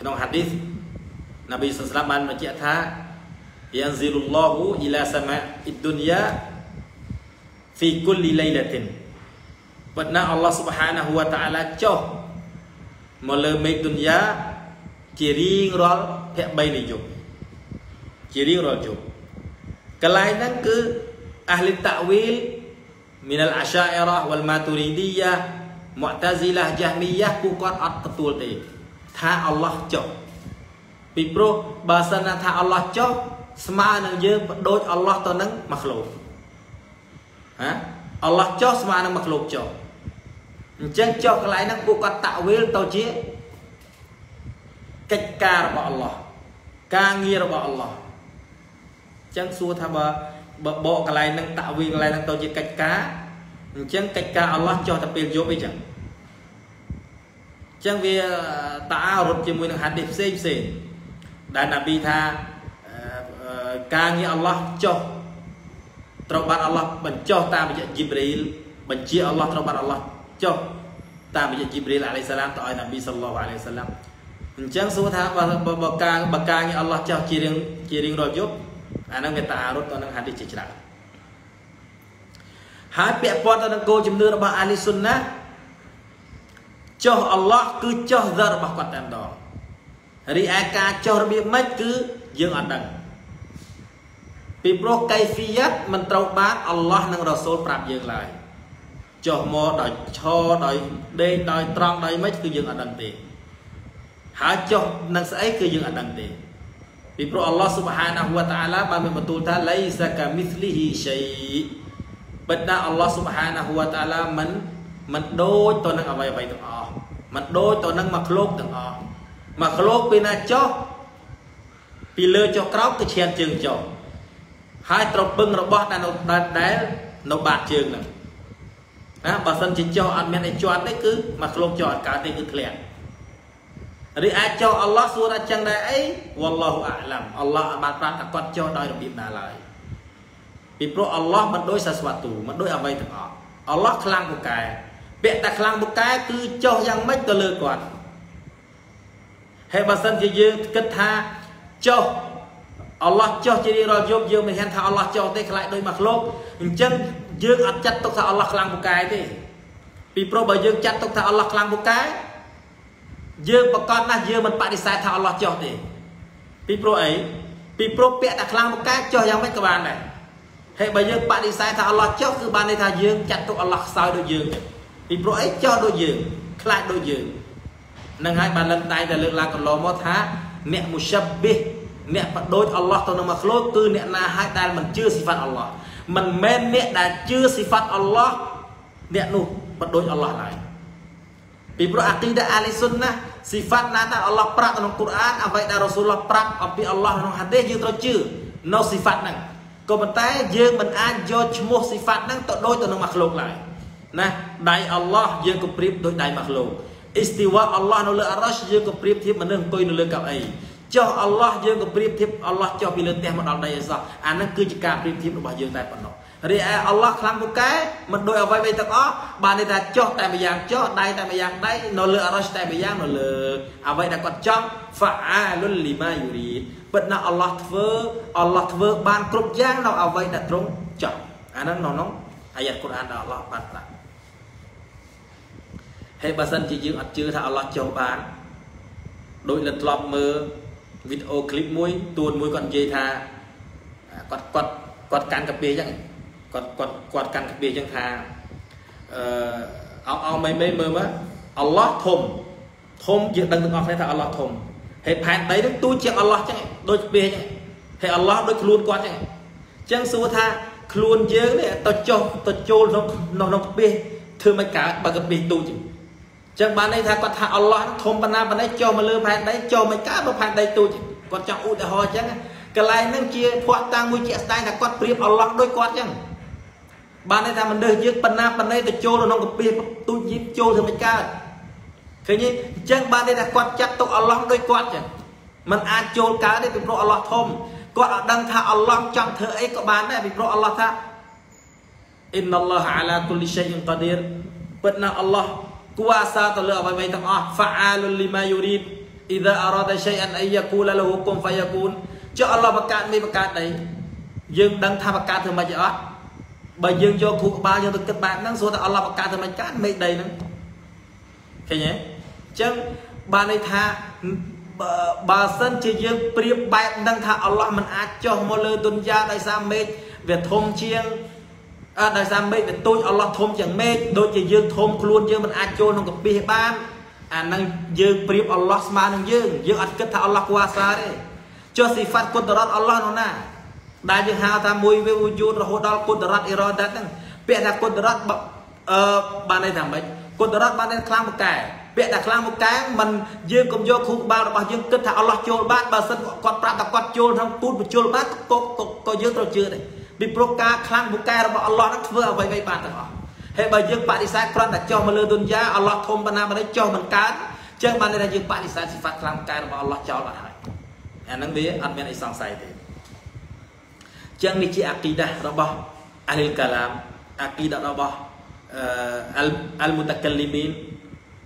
trong hadith Nabi sallallahu alaihi wasallam nói chuyện tha yanzilullahu ila sama'id dunya fi kulli laylatin bất na Allah subhanahu wa ta'ala cho mà lơ mê dunya chỉ riêng rồi thẹn bay này dục chỉ riêng rồi dục cái này nó cứ ahli ta'wil min al ashairah wal maturidiyah Mu'tazilah Jahmiyah ku kon ot tetul te tha Allah cho pi pro ba san na tha Allah cho sma nang yeung doit Allah to nang makhluk ha Allah cho sma nang makhluk cho anjang cho kalai nang ku kon ta'wil to chi kech ka robot Allah ka ngir robot Allah anjang suo tha ba bo kalai nang ta'wil kalai nang to chi kech ka anjang kech ka Allah cho ta pel yop e chang ចឹងវាតារត់ជាមួយនឹងហាឌីផ្សេងៗដែលនប៊ីថាការងារអល់ឡោះចុះត្រូវបានអល់ឡោះបញ្ចុះតាមរយៈជីប្រីលបញ្ជាអល់ឡោះត្រូវបានអល់ឡោះចុះតាមរយៈជីប្រីលអាឡៃសាឡាមទៅឲ្យនប៊ីសល្លល្លោះអាឡៃសាឡាមអញ្ចឹងសួរថាបើកាងអល់ឡោះចុះជារៀងរាល់យប់អាហ្នឹងវាតារត់ទៅនឹងហាឌីសជាច្រើនហើយពាក្យប៉ុនទៅនឹងគោជំនឿរបស់ Ahli Sunnah ចុះ Allah គឺចុះ zat របស់គាត់តែម្ដង រីឯការចុះរបៀបម៉េចគឺយើងអត់ដឹង ពីព្រោះ កាយហ្វីយ៉ាត់ មិនត្រូវបាន Allah និង Rasul ប្រាប់យើងឡើយ ចុះមកដោយឈរដោយដេកដោយត្រង់ដោយម៉េចគឺយើងអត់ដឹងទេ ហើយចុះនឹងស្អីគឺយើងអត់ដឹងទេ ពីព្រោះ Allah Subhanahu wa Ta'ala បានបន្ទូលថា Laisa kamithlihi shay បណ្ដា Allah Subhanahu wa Ta'ala មិន มันโดยตัวนั่งเอาไว้ไว้ตัวอ๋อมันโดยตัวนั่งมาโคลกตัวอ๋อมาโคลกไปนะจ๊อปีเลือดจ๊อกรอบตัวเชียนจึงจ๊อหายตรวจบึงระบาดนั่นนั่นได้นบาดจึงนั่นนะบาดสันจิจ๊ออันเมนไอจวนได้คือมาโคลกจ๊อการได้คือเคลียร์หรือไอจ๊ออัลลอฮ์สุราจังได้ไอวัลลอฮุอาลัมอัลลอฮ์บาดปานตะกอดจ๊อได้ระบีนาลายปีโปรอัลลอฮ์มันโดยสัสวัตถุมันโดยเอาไว้ตัวอ๋ออัลลอฮ์คลั่งบุกไก่เปียแต่คลังบุกไก่คือจ๊อยังไม่ตัวเลือกก่อนให้บาดสันจะยืนกึศธาจ๊ออัลลอฮ์จ๊อจะได้รอยยุบยืมไม่เห็นถ้าอัลลอฮ์จ๊อได้คลายโดยมักลบจึงยืนอัดจัดตกถ้าอัลลอฮ์คลังบุกไก่ที่ปีโปรบยืนจัดตกถ้าอัลลอฮ์คลังบุกไก่ยืนประกอบนะยืนมันปฏิเสธถ้าอัลลอฮ์จ๊อที่ปีโปรไอปีโปรเปียแต่คลังบุกไก่จ๊อยังไม่กระบาลเลยให้บยืนปฏิเสธถ้าอัลลอฮ์จ๊อคือบานในถ้ายืนจัดตกอัลลอฮ์ซอยโดยยืนปีโปรไอจ๊อโดยยืนคลายโดยยืนนั่งให้บานเล่นใจแต่เลือกลากับลมอท้าเนี่ยมุชับบิเนี่ยโดยอัลลอฮ์ตนมาโคลกคือเนี่ยนาให้แต่มันชื่อสิฟัตอัลลอฮ์มันแม่เนี่ยแต่ชื่อสิฟัตอัลลอฮ์เนี่ยนู่นโดยอัลลอฮ์ไหนปีโปรอะกีดะห์อะลิซุนนะห์สิฟัตนั้นอัลลอฮ์ปรับในกุรอานเอาไว้ในรอซูลุลลอฮ์ปรับเอาไปอัลลอฮ์ในหะดีษยืนตัวชื่อโนสิฟัตนั้นก็มันแต่ยืนมันอ่านโยชมุสิฟัตนั้นโดยตนมาโคลกไหนนะได้อัลลอฮ์ยืนกับปริบโดยได้มาโคลกอิสติวะอัลลอฮ์ในเรืออัลลอฮ์ยืนกับปริบที่มันเนื่องโดยในเรือกับไอเจ้าอัลลอฮ์ยืนกับปริบทิพย์อัลลอฮ์เจ้าพิเรนเตะมันเอาได้ยังไงอันนั้นคือจิการปริบทิพย์หรือว่ายืนแต่ปนหนอเรียอัลลอฮ์ครั้งบุกแก่มันโดยเอาไว้ไปตะก้อบานในแต่เจ้าแต่ไม่ยังเจ้าได้แต่ไม่ยังได้นอนเลืออัลลอฮ์แต่ไม่ยังนอนเลือเอาไว้แต่ก่อนจ้องฝ่าลุลิมาอยู่ดีเป็นน่ะอัลลอฮ์เฟื่ออัลลอฮ์เฟื่อบานกรุบย่างเราเอาไว้แต่ตรงจ้องอันนั้นน้องอายะกุรอานอัลลอฮ์บัตรให้บาสันจียืนอัดจื้อถ้าอัลลอฮ์เจ้าบานโดยหลักหลักมือวิดีโอคลิปมวยตูนมวยก่อนเยธากอดการกับเบียยังกอดการกับเบียยังทาเอาไม่เมื่อวะอัลลอฮ์ทมเยอะดังตึงออกในทางอัลลอฮ์ทมให้ผ่านไปด้วยตู้เชียงอัลลอฮ์จังโดยเบียยังให้อัลลอฮ์โดยครูนกอดจังจังสู้ท่าครูนเยอะเนี่ยตัวโจน้องเบียเธอไม่กล้าบางกับเบียตูจริงจังบ้านในทางก็ทางอัลลอฮ์ทมปนาปนได้โจมาเลื่อนผ่านได้โจไม่กล้ามาผ่านได้ตูจริงก็จะอุดหอจังกลายนั่งเชียร์พวกต่างมุจิสไตน์แต่ก็เปรียบอัลลอฮ์ด้วยก็จังบ้านในทางมันเดือดยึดปนาปนได้แต่โจเราน้องกับเปรียบตูยิบโจเธอไม่กล้าคือนี้จังบ้านในทางก็จัดตัวอัลลอฮ์ด้วยก็จังมันอาโจกาได้เป็นเพราะอัลลอฮ์ทมก็ดังทางอัลลอฮ์จังเธอไอ้ก็บ้านได้เป็นเพราะอัลลอฮ์ท่าอินนัลลอฮ์อะลาคุลิชัยอินกอดีรเป็นนะอัลลอฮ์kuasa ตัวเลือกไว้ทั้งอ๋อฟะอาลุลิมายูริดอิดะอาราดะชัยอันอัยยะกูละละฮุกุมฟะยะกูนเจ้าอัลลอฮ์ประกาศมีประกาศใดยืนดังท่าประกาศเธอมาจะอ๋อบ่ยืนโยคุกบายืนตะกัดบานั่งส่วนแต่อัลลอฮ์ประกาศเธอมาจะไม่ใดนั่งแค่นี้จังบาในท่าบาสันจะยืนเปรียบแบบดังท่าอัลลอฮ์มันอาจจะมาเลยดุนยาได้สามเมตรเวียดทมเชียงได้สามเมตรเวียดตุยอัลลอฮ์ทมอย่างเมตรโดยจะยืนทมครูนยืนมันอาจโจนกับปีบ้านอันนั้นยืนเปรียบอัลลอฮ์มานั่งยืนอัดกึศธาอัลลอฮ์กุวาซาเลยเจ้าสิฟัดกุตรัตอัลลอฮ์นั่นน่ะได้ยืนหาตามวยเววุจูนรอดอลกุตรัตอิรอดัตนั่งเปียดกุตรัตบ้านในทำไปกุตรัตบ้านในคลางมุกแก่เปียดคลางมุกแก่มันยืนกุมโยคุกบ้านเรายืนกึศธาอัลลอฮ์โจนบ้านบาสันกอดปราตกอดโจนทำปูนโจนบ้านก็ยืนเราเจอเลยบิปรกาคลางมุกแก่เราบอกอัลลอฮ์นั่งเฟื่อเอาไว้ไว้บ้านต่อเฮ้ยบางยืนปฏิเสธครั้งแต่เจ้ามาเลือดุนยาอัลลอฮ์ทมปนามาได้เจ้ามันการเจ้ามันได้ยืนปฏิเสธสิฟัดครั้งการว่าอัลลอฮ์เจ้าละให้อันนั้นดีอันเป็นอิสลามใส่เต็มเจ้านี่คืออักีดะห์เราบอกอัลกัลามอักีดะห์เราบอกอัลมุตักลิมิน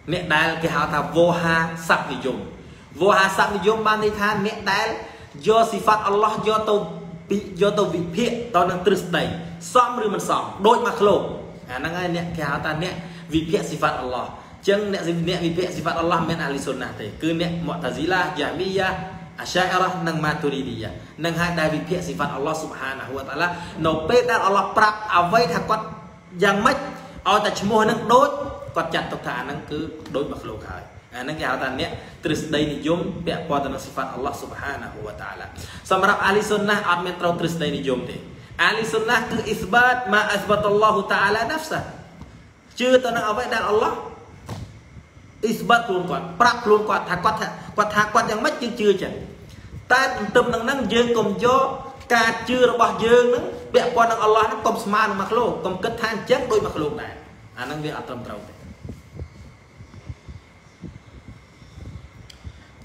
เนี่ยได้ก็หาทางโวฮาสักนิยมโวฮาสักนิยมบางในท่านเนี่ยได้ย่อสิฟัดอัลลอฮ์ย่อตัววิเพียตอนนั้นตรึสได้ซ้อมหรือมันซ้อมโดยมาโคลนั่งไงเนี่ยแค่หาตาเนี่ยวิเพียสิฟัตอัลลอฮ์จังเนี่ยวิเพียสิฟัตอัลลอฮ์เมนอาลิสุนนะแต่คือเนี่ยมอตะซิละห์ยะมียะห์อัชชะอิเราะห์นั่งมาตุริดียะห์นั่งหาได้วิเพียสิฟัตอัลลอฮ์ซุบฮานะฮูวะตะอาลาโนเป้ได้อัลลอฮ์ปรับเอาไว้ถ้ากดยังไม่เอาแต่ឈ្មោះនឹងដូចគាត់ចាត់ទុកថាអានឹងគឺដូចមកលោកហើយអានឹងគេហៅថាអ្នកទ្រឹស្ដីនិយមពាក់ព័ន្ធទៅនឹងសិฟัតអល់ឡោះស៊ុបហាណាហ៊ូវតะអាឡាសម្រាប់អាលីសុនណាអត់មានត្រូវទ្រឹស្ដីនិយមទេอาลีสุนนะคืออิสบัตมาอัสบัตอัลลอฮฺตะอาลานัฟซะ Chưa ta nói với đàn Allah Isbat luôn quạt, Prat luôn quạt, Thả quạt chẳng mất chứ chưa chẳng. Ta tâm năng năng dương cùng cho Cả chưa rồi bỏ dương nắng Bẹp qua năng Allah nó còn sma nó mặc lô Còn kết than chết đôi mặc lô này Anh năng viên ở trong trâu này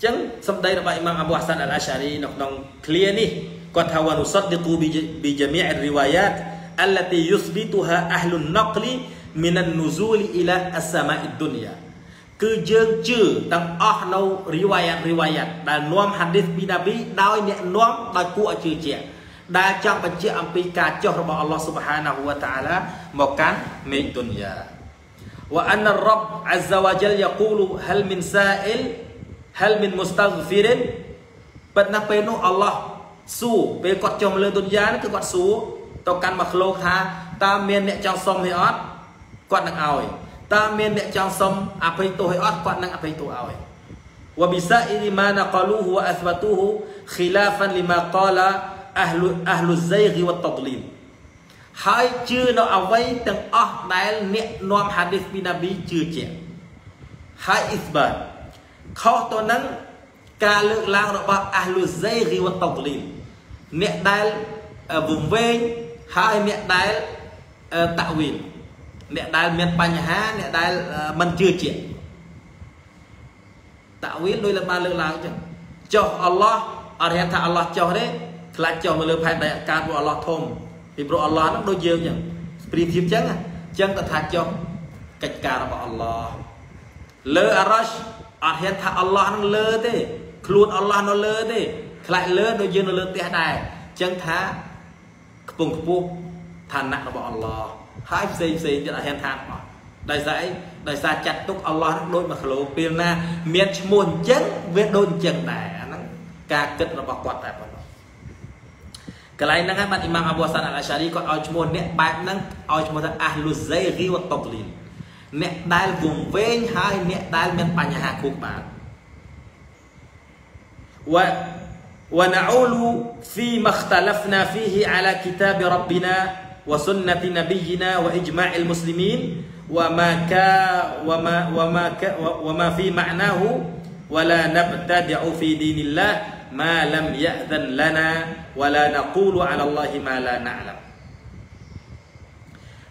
Chẳng xong đây là bà Imam Abu Hasan Al Ashari Nó còn clear này Quạt thà wa nusaddiqu bi jami'i riwayat Allati yusbituha ahlun naqli Minan nuzuli ila as-sama'id dunya Cứ dương chữ tăng ốc nâu riwayat Đã nuông hadith bi nabi Nói nhẹ nuông đòi của chữ trẻ Đã chọn và chữ âm pi ca cho Rabbi Allah subhanahu wa ta'ala Một cái mệnh dunya Wa anna Rabb azza wa jal Yaqulu hal min sa'il Hal min mustaghfirin Bất nạc bê nu Allah Su bê quạt chồng lương dunya Cứ quạt su Tao căn mặc lô tha Ta miên nẹ trong sông thì ót Quạt nặng ảo Ta men mẹ chang som apai to hay ot kwat nang apai to awe wa bisa ilima naqaluhu wa athbatuhu khilafan lima qala ahlu zayghi wa tadlim hai chư no away tang oh dael nek nom hadith bi nabi chư che hai isbat kho to nang ka leuk lang robot ahlu zayghi wa tadlim nek dael vum veng hai nek dael ta'wil Nẹ đai miệt bành há, nẹ đai mình chưa chịu Tạo viết đôi là ba lương làng chứ Cho Allah, Arhen thả Allah cho đấy Là cho một lương phai đại ca của Allah thông Vì bro Allah nó đôi dương nhỉ Vì thiếp chắn à Chân ta thả cho Cách ca là bảo Allah Lơ Arash Arhen thả Allah nó lơ thế Khuôn Allah nó lơ thế Lại lơ đôi dương nó lơ thế này Chân thả Cùng khúc bút Thả nặng là bảo Allah Hai xây cho hèn thang mà đại giải đại gia chặt túc Allah đôi mà khổ tiền na miệt muôn chấn với đôi chân này nó ca kết là bạc quạt tại bọn nó cái này năng bạn Imam Abu Hasan Al Ashari còn ao muôn nét bạc năng ao muôn thật ahluzay riu toplin nét đai vùng ven hai nét đai miệt bành hạ cục bạc và na'ulu fi makhtalafna fihi ala kitab Rabbina وسنة نبينا وإجماع المسلمين وما في معناه ولا نبتدع في دين الله ما لم يأذن لنا ولا نقول على الله ما لا نعلم.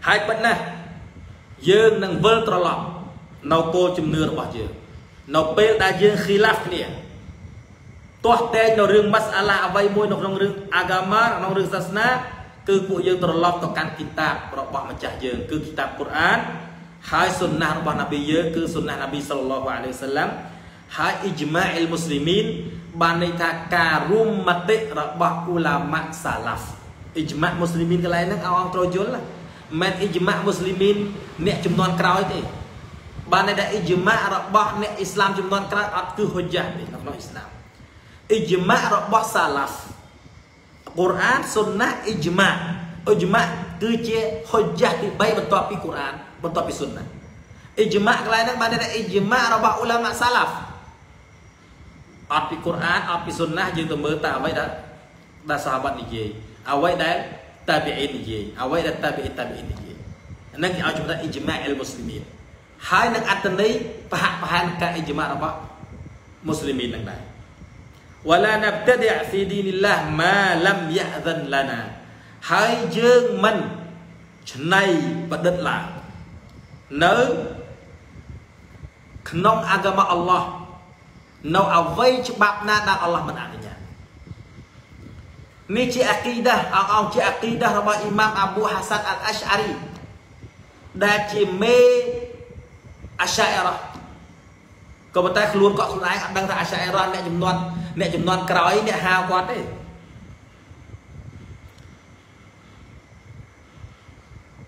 Hai bất na, dương năng vỡ trở lỏng, nấu cô chấm nửa bỏ dương, nấu bê đa dương khilaf nè. Toa tên nấu rừng masala vay môi nấu trong rừng agama nấu rừng sasna. Cứ của dương terlop to kan kitab robah macah dương cứ kitab Quran hai sunnah robah nabi dương cứ sunnah nabi sallallahu alaihi wasallam hai ijma'il muslimin ban nay tha ka rum mati robah ulama salaf ijma' muslimin cái này nó ao trojul lah men ijma' muslimin nekចំនួនក្រោយទេបានតែ ijma' របស់អ្នកអ៊ីស្លាមចំនួនក្រោយអត់គឺហុជ្ជះទេក្នុងអ៊ីស្លាម ijma' របស់ salaf Quran sunnah ijma' ijma' គឺជា hujjah ទី 3 បន្ទាប់ពី Quran បន្ទាប់ពី sunnah ijma' កន្លែងហ្នឹងបានតែ ijma' របស់ ulama salaf អត់ពី Quran អត់ពី sunnah យើងទៅមើលតើអ្វីដែលសាហាបនិយាយអ្វីដែល tabi'in និយាយអ្វីដែល tabi'in និយាយហ្នឹងគេឲ្យចំណេះ ijma' al-muslimin ហើយនឹងអត្តន័យប្រហាក់ប្រហែលការ ijma' របស់ muslimin ហ្នឹងដែរولا نبتدع في دين الله ما لم يأذن لنا هاي dương mình chnej bất định là nớ knong agama Allah nau avay chbap na da Allah man aninya ni chi aqidah aong chi aqidahរបស់ Imam Abu Hasan Al Ash'ari ដែលជាមេAsh'ariyah ក៏ប៉ុន្តែខ្លួនគាត់ខ្លួនឯងអត់ដឹងថាអាសាអ៊ីរ៉ានអ្នកចំនួនក្រោយអ្នកហៅគាត់ទេ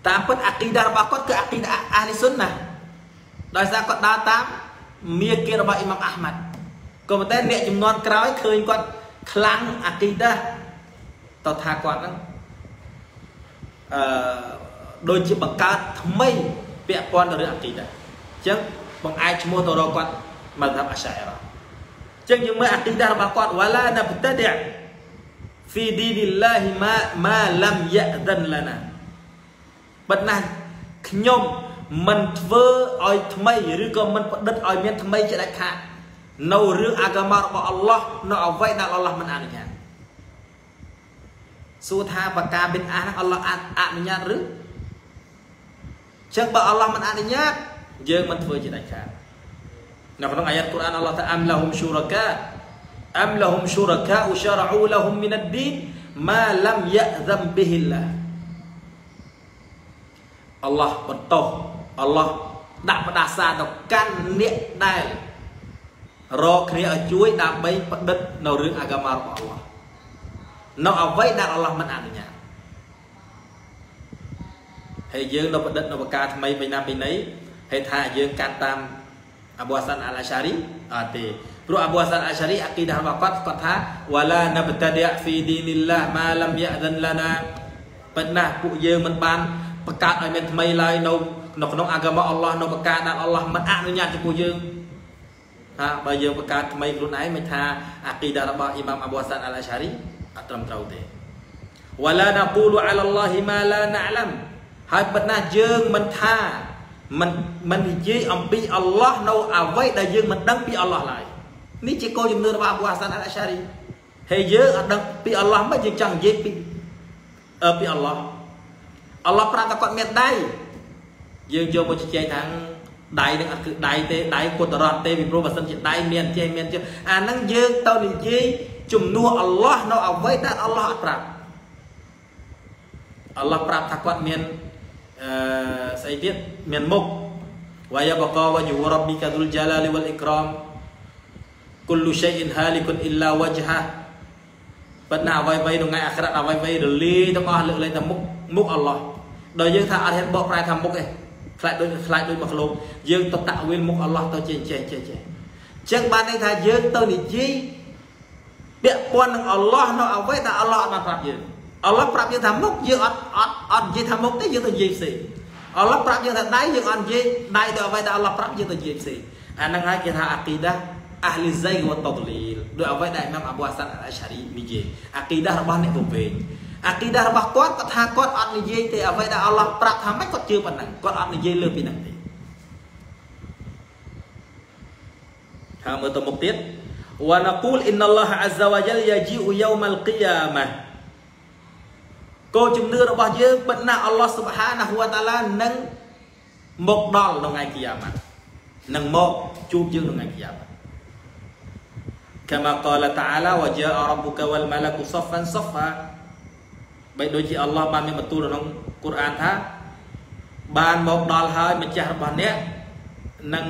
តាមពិតអាគីដារបស់គាត់គឺអាគីដាអាហ្លីសុនណាដោយសារគាត់ដើរតាមមាគីរបស់អ៊ីម៉ាំអាហ្មាត់ក៏ប៉ុន្តែអ្នកចំនួនក្រោយឃើញគាត់ខ្លាំងអាគីដាតថាគាត់ហ្នឹងដូចជាបង្កើតថ្មីពាក់ព័ន្ធទៅរឿងអាគីដាអញ្ចឹងបង្អែកឈ្មោះទៅរកគាត់មកថាអាសាអ៊ីរ៉ាចឹងយើងមើលអតិដរបស់គាត់ wala nabtadi' fi dinillah ma lam ya'dan lana បណ្ណាខ្ញុំ mình vơ ai thay rư cơ mình bất đất ai miên thay chạy đại khả nâu rư agama của Allah nó vậy là Allah mình ăn được su tha và ca bên ăn Allah ăn nhát rư chắc bà Allah mình ăn nhát giờ mình vơ chạy đại khả nó có ayat Quran Allah ta am lahum shuraka ushara'u lahum min ad-din ma lam ya'zam bihillah Allah bertoh Allah đã bắt sa độc căn niệm đài ro kria chuối đam bay bắt đất nó rư agama của Allah nó ở vậy đã Allah mình ăn nhà hay dương nó bắt đất nó bắt ca thay bên nam bên ấy hay thà dương can tam Abu Hasan al-Ash'ari thì Bro Abu Hasan Ash'ari akidah waqat kata wala nabtadi' fi dinillah ma lam ya'zan lana pernah puk yeung men ban pekat ai men thmei lai no knong agama Allah no pekat na Allah men anuyat puk yeung ha ba yeung pekat thmei khlun ai men tha akidah robot Imam Abu Hasan al-Ash'ari អត់ ត្រឹម ត្រូវ ទេ wala naqulu 'ala Allah ma la na'lam ហើយ pernah យើង មិន ថា មិន និយាយ អំពី Allah នៅ អ្វី ដែល យើង មិន ដឹង ពី Allah ឡើយ នេះ ជា កូន ជំនឿ របស់ Abu Hasan al-Ash'ari ហើយ យើង អត់ ដឹង ពី Allah មក យើង ចង់ និយាយ ពី ពី Allah Allah ប្រាប់ថា គាត់ មាន ដៃ យើង យក មក ចែក ថា ដៃ នឹង អត់ គឺ ដៃ ទេ ដៃ គុណរត ទេ ពី ព្រោះ បើសិន ជា ដៃ មាន ចេះ មាន ចេះ អា ហ្នឹង យើង ទៅ និយាយ ជំនឿ Allah នៅ អ្វី ដែល Allah អត់ ប្រាប់ Allah ប្រាប់ ថា គាត់ មាន ស្អី ទៀត មាន មុខ وَيَبْقَى وَجْهُ رَبِّكَ ذُو الْجَلَالِ وَالْإِكْرَامِ kullu syai'in halikun illa wajhah បិណ្ឌអ្វីៗនឹងឯអាខ្រិតអ្វីៗរលីទៅអស់លើកលែងតែមុខមុខអល់ឡោះដល់យើងថាអត់ហ៊ានបកប្រែថាមុខឯងខ្លាចដូចខ្លាចដូចមួយខ្លួនយើងទៅតាក់វិលមុខអល់ឡោះទៅជាចេះចេះចេះចឹងបានន័យថាយើងទៅនិយីពាក់ព័ន្ធនឹងអល់ឡោះនៅអ្វីដែលអល់ឡោះអត់បានប្រាប់យើងអល់ឡោះប្រាប់យើងថាមុខយើងអត់និយាយថាមុខទេយើងទៅនិយីផ្សេងអល់ឡោះប្រាប់យើងថាដៃយើងអត់និយាយដៃទៅអ្វីដែល Imam Abu Hasan al-Ash'ari និយាយ akidah របស់អ្នកវែងអាគីដារបស់គាត់គាត់ថាគាត់អត់និយាយទេអ្វីដែលអល់ឡោះប្រាប់ថាម៉េចគាត់ជឿប៉ុណ្ណឹងគាត់អត់និយាយលើពីហ្នឹងទេ Kama qala ta'ala wa jaa rabbuka wal malaku saffan saffa បី ដូច ជា អល់ឡោះ បាន មាន បន្ទូល ក្នុង កូរ៉ាន ថា បាន មក ដល់ ហើយ ម្ចាស់ របស់ អ្នក និង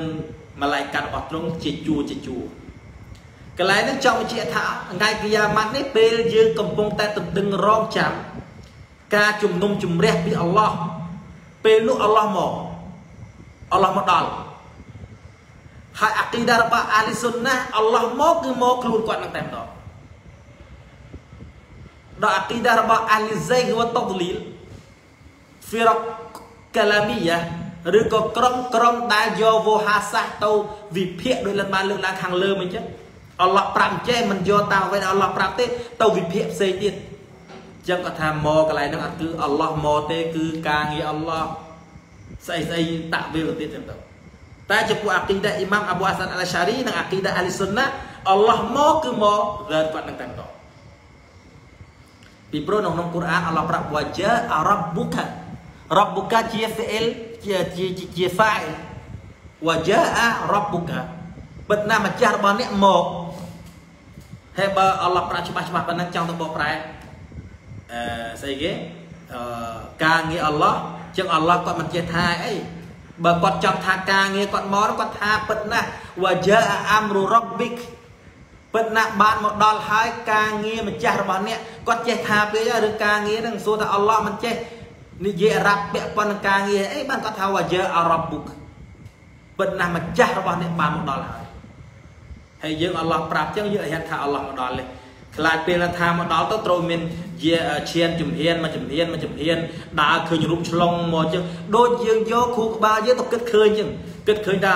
ម៉ាឡៃកាត់ របស់ ទ្រង់ ជា ជួ ជា ជួ កន្លែង ហ្នឹង ចង់ បញ្ជាក់ ថា ថ្ងៃ គីយ៉ាម៉ាត់ នេះ ពេល យើង កំពុង តែ ទន្ទឹង រង ចាំ ការ ជំនុំ ជម្រះ ពី អល់ឡោះ ពេល នោះ អល់ឡោះ មក អល់ឡោះ មក ដល់ ហើយ អាគីដា របស់ អាលី សុនណា អល់ឡោះ មក គឺ មក ខ្លួន គាត់ នឹង តែ ម្ដង ដល់ អាគីដា របស់ អាលី ហ្សៃ គឺ តកលីល ហ្វីរក កាឡាមីយ៉ា ឬ ក៏ ក្រុម ដែល យក វោហាសាស ទៅ វិភាគ ដោយ លិន បាន លើក ឡើង ខាង លើ មិន ចឹង អល់ឡោះ ប្រាប់ អញ្ ចេះ មិន យក តាម អ្វី ដែល អល់ឡោះ ប្រាប់ ទេ ទៅ វិភាគ ផ្សេង ទៀត ចឹង គាត់ ថា មក កន្លែង ហ្នឹង អត់ គឺ អល់ឡោះ មក ទេ គឺ ការ ងារ អល់ឡោះ ស្អី ស្អី តាក់វិល ទៅ ទៀត ចឹង ទៅ តែចំពោះ អាគីដា អ៊ីម៉ាំ អាប៊ូ ហាសាន់ អាល់អើស្ហអារី និង អាគីដា អាលី សុនណា អល់ឡោះ មក គឺ មក លើ គាត់ នឹង តែ ម្ដង ពី ព្រោះ នៅ ក្នុង កូរ៉ាន អល់ឡោះ ប្រាប់ វ៉ាជា អារ៉ាប់បុកា រ៉ាប់បុកា ជា ហ្វេអិល ជា ជា ហ្វាអិល វ៉ាជា អារ៉ាប់បុកា បិទណា ម្ចាស់ របស់ អ្នក មក ហើយ បើ អល់ឡោះ ប្រាប់ ច្បាស់ ប៉ុណ្ណឹង ចង់ ទៅ បក ប្រែ ស្អី គេ ការ ងារ អល់ឡោះ ជាង អល់ឡោះ គាត់ មិន ចេះ ថា អី បើ គាត់ ចង់ ថា ការ ងារ គាត់ មក គាត់ ថា ពិត ណាស់ វ៉ាជា អាមរុ រ៉បបិក ពិត ណាស់ បាន មក ដល់ ហើយ ការ ងារ ម្ចាស់ របស់ អ្នក គាត់ ចេះ ថា ពេក ឬ ការ ងារ នឹង សួរ ថា អល់ឡោះ មិន ចេះ និយាយ អារ៉ាប់ ពាក់ ប៉ុន នឹង ការ ងារ អី បាន គាត់ ថា វ៉ាជា អារ៉ាប់បុក ពិត ណាស់ ម្ចាស់ របស់ អ្នក បាន មក ដល់ ហើយ ហើយ យើង អល់ឡោះ ប្រាប់ ចឹង យើង អាច ថា អល់ឡោះ មក ដល់ លេស ខ្លាច ពេល ថា មក ដល់ ទៅ ត្រូវ មាន ជាឈានជំហានមកជំហានមកជំហានដើរឃើញរូបឆ្លងមកចឹងដូចយើងយកខួរក្បាលយើងទៅគិតឃើញចឹងគិតឃើញថា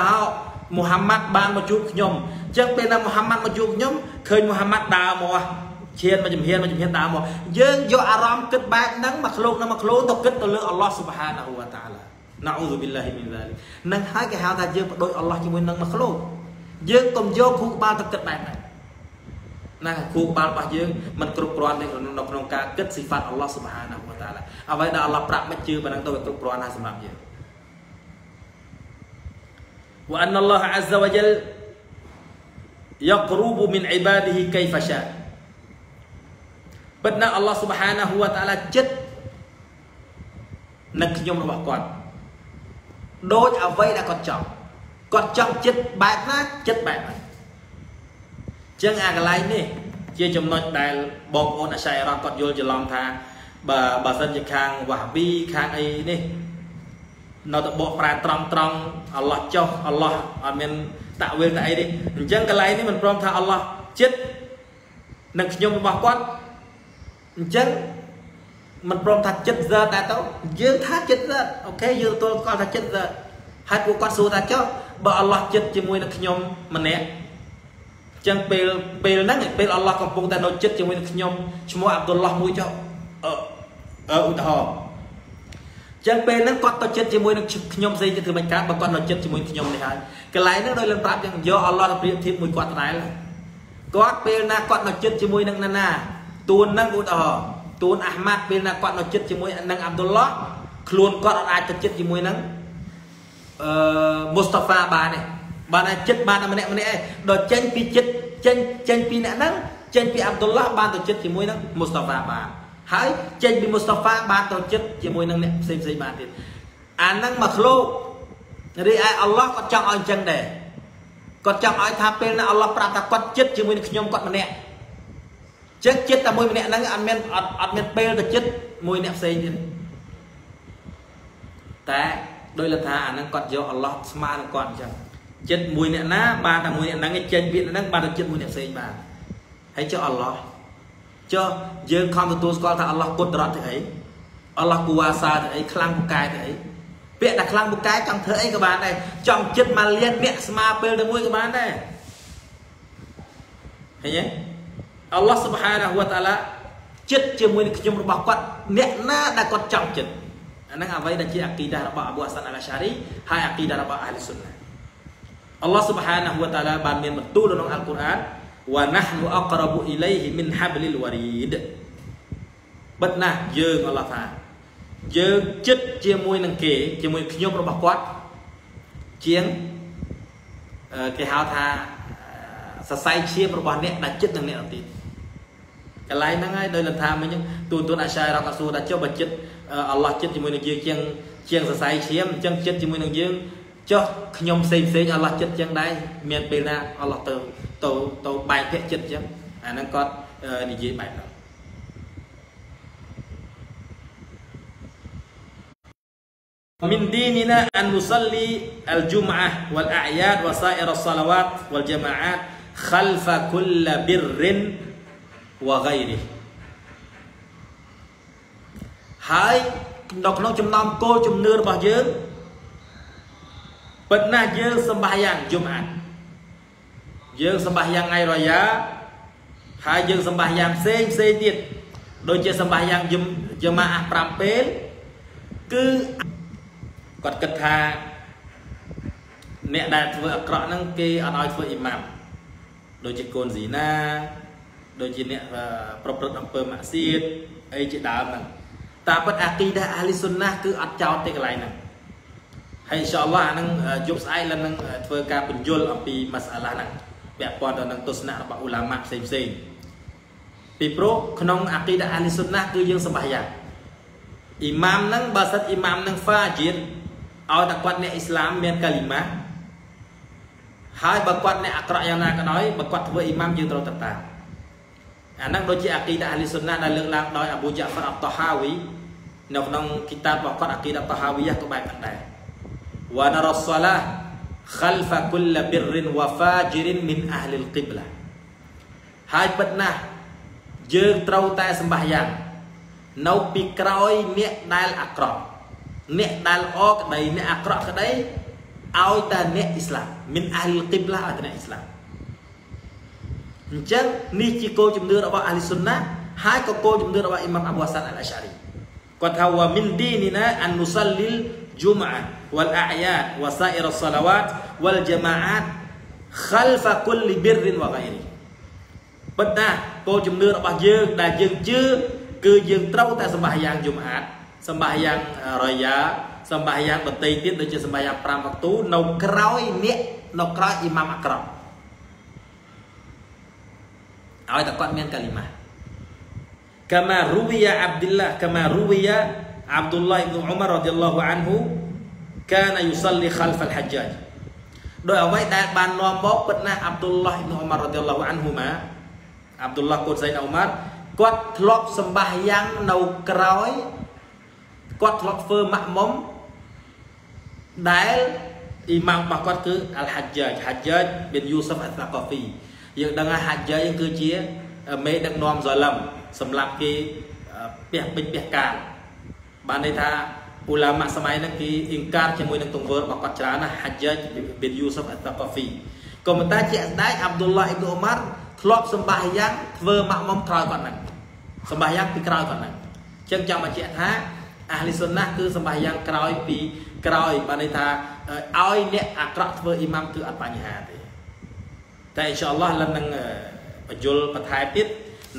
មូហាម៉ាត់បានមកជួបខ្ញុំចឹងពេលណាមូហាម៉ាត់មកជួបខ្ញុំឃើញមូហាម៉ាត់ដើរមកឈានមកជំហានដើរមកយើងយកអារម្មណ៍គិតបែបហ្នឹងមកខ្លួនទៅគិតទៅលើអល់ឡោះស៊ុបហានហ៊ូវតាអាឡា Na'udzubillahi min dzalik นั่นคือ Benar Allah Subhanahu wa Ta'ala chất nâng nhôm nó bảo con đối ở vây đã con trọng chất bạc nát chân à cái này nè chia chấm nói đại bong ôn ở Sài Gòn còn vô giờ lòng thà bà dân Nhật hàng và bi hàng ấy nè nó tập bộ ra trong Allah cho Allah amen tạo về tại đi chân cái này mình prom tha Allah chất nâng nhôm nó bảo con chân mình prom thật chất giờ ta tấu dương thác chất giờ ok dương tôi con thật chất giờ hai cô con số ta cho bờ Allah chất chỉ mui được nhom mình nè chân pel nắng pel Allah còn buông ta nói chất chỉ mui được nhom chỉ mua Abdullah mui cho ủa chân pel nắng con ta chất chỉ mui được nhom gì chứ từ bạch cá bà con nói chất chỉ mui được nhom này cái lái nó đôi lần tạm rằng do Allah là riêng thêm mui quạt lái là quạt pel na quạt nói chất chỉ mui được nana tuôn năng út tuôn Ahmad bên là quạt nó chết chỉ mối năng Abdullah luôn quạt ai chết chỉ mối năng Mustafa bà này chết bà này mẹ đòi chân pi chết chân pi nè năng chân pi Abdullah bà tôi chết chỉ mối năng Mustafa bà hãy chân pi Mustafa bà tôi chết chỉ mối năng nè xem gì bà thì anh năng mặc lô đi ai Allah có trong anh chân để có trong ai tháp bên là Allah prata quạt chết chỉ mối nhom quạt mẹ chết chết ta môi mẹ nắng admin pel được chết môi nẹp xây nên ta đôi lần thà nắng còn do Allah smart còn chẳng chết mùi nẹ ná ba ta mùi nẹ nắng cái chân bị nắng ba được chết mùi nẹp xây bà hãy cho Allah cho dương không tu con thà Allah cột rọt thấy Allah kuasa thấy khlang một cái thấy bẹ đặt khlang một cái trong thấy các bạn này trong chết mà liên mẹ smart pel được môi các bạn này thấy nhé Allah Subhanahu wa Ta'ala chất chưa muốn nhôm nó bảo quát nẹt na đã có trọng chất anh đang vậy đã chỉ akidah Rabb Abu Hasan Al Ashari hay akidah Rabb Ahli Sunnah Allah Subhanahu wa Ta'ala ban miền betul dalam Al Quran wa nahnu aqrabu ilaihi min hablil warid bất na dương Allah ta dương chất chưa muốn năng kể chưa muốn nhôm nó bảo quát chiến cái hào tha sai chia một bọn nét là chất năng nét tin cái lái năng ấy đây là tham ấy nhá tuôn Ashai Raka Su đã cho bật chất Allah chất chỉ muốn được dương chiang sai chia chân chất chỉ muốn được dương cho nhom xây Allah chất chân đây miền Tây na Allah từ bài thệ chất chứ anh đang có gì vậy bài đó min dinina an nusalli al jum'ah wal a'yad wa sa'ir as salawat wal jama'at khalfa kull birrin wa ghairi ហើយ ក្នុង ចំណោម គោល ជំនឿ របស់ យើង ពិត ណាស់ យើង សម្បាយ៉ាង យម អាត់ យើង សម្បាយ៉ាង ថ្ងៃ រយ៉ា ហើយ យើង សម្បាយ៉ាង ផ្សេង ផ្សេង ទៀត ដូច ជា សម្បាយ៉ាង យម យម អា 5 ពេល គឺ គាត់ គិត ថា អ្នក ដែល ធ្វើ អាក្រក់ ហ្នឹង គេ អត់ ឲ្យ ធ្វើ អ៊ីម៉ាំ Doji kon zina, doji nek proprot ampe maksiat, ai ci daam nang. Tapat akidah ahli sunnah ke at caote kalai nang. Hai insyaallah nang jobs island nang thwe ka penjul ampi masalah nang. Pek pon to nang tusna raba ulama pseng-pseng. Pi pro knong akidah ahli sunnah ke yeung sembahyang. Imam nang ba sat imam nang fajir, au ta kwat nek Islam mien kalimah hai bà quát này akra yang na nói bà quát với imam dương trâu tập tà anh đang đối với akidah ahli sunnah là lượng làm nói Abu Ja'far al-Tahawi nọc nong kitab bà quát akidah al-Tahawi của bài bản này wa narassalah khalfa kull birrin wa fajirin min ahli al-qiblah hai bật na dương trâu ta sembahyang nấu pi kroi nẹt dal akra nẹt dal ok đây nẹt akra cái đấy Autane Islam min ahli qiblah autane Islam. Chăng ni chi cô chấm đưa ra vào ahli sunnah, hai cô chấm đưa ra vào Imam Abu Hasan Al Ashari. Quát thao wa min dinina an nusallil Jum'ah wal a'yad wa sa'ir as-salawat wal jama'at khalfa kulli birrin wa ghairi. Bất ta cô chùm nương bạc dương là dương chứ cư dương trâu ta sembahyang Jumat, sembahyang raya, sembahyang betai tiết được chưa sembahyang pram waktu nau kroi niek nau kroi imam akram. Ai ta quát miên kalimah. Kama ruwiya Abdullah ibn Umar radhiyallahu anhu kana yusalli khalf al-Hajjaj. Đôi ông ấy đã bàn nôm bốc bất na Abdullah ibn Umar radhiyallahu anhu ma. Abdullah cột dây Umar quát lọc sembahyang nâu krói quát lọc phơ mạ mông đáy imam bà quát cứ al-Hajjaj bin Yusuf al-Thaqafi nhưng đang Hajjaj yang cứ chia mê đăng nôm gió lầm xâm lạp kì bẹc bích bẹc càng bạn đây tha ulama samai nâng kì ingkar chê mùi nâng tông vớt bà quát chá na Hajjaj bin Yusuf al-Thaqafi còn mình ta chạy đáy Abdullah ibn Umar lọc sembahyang thơ makmum kroi kon nang sembahyang pi kroi kon nang cheng chong bach tha ahli sunnahគឺsembahyang kroi pi kroi បានន័យថាឲ្យអ្នកអាក្រក់ធ្វើអ៊ីម៉ាំគឺអត់បញ្ហាទេតែ inshallah លឹមនឹងបញ្យលបន្ថែមទៀត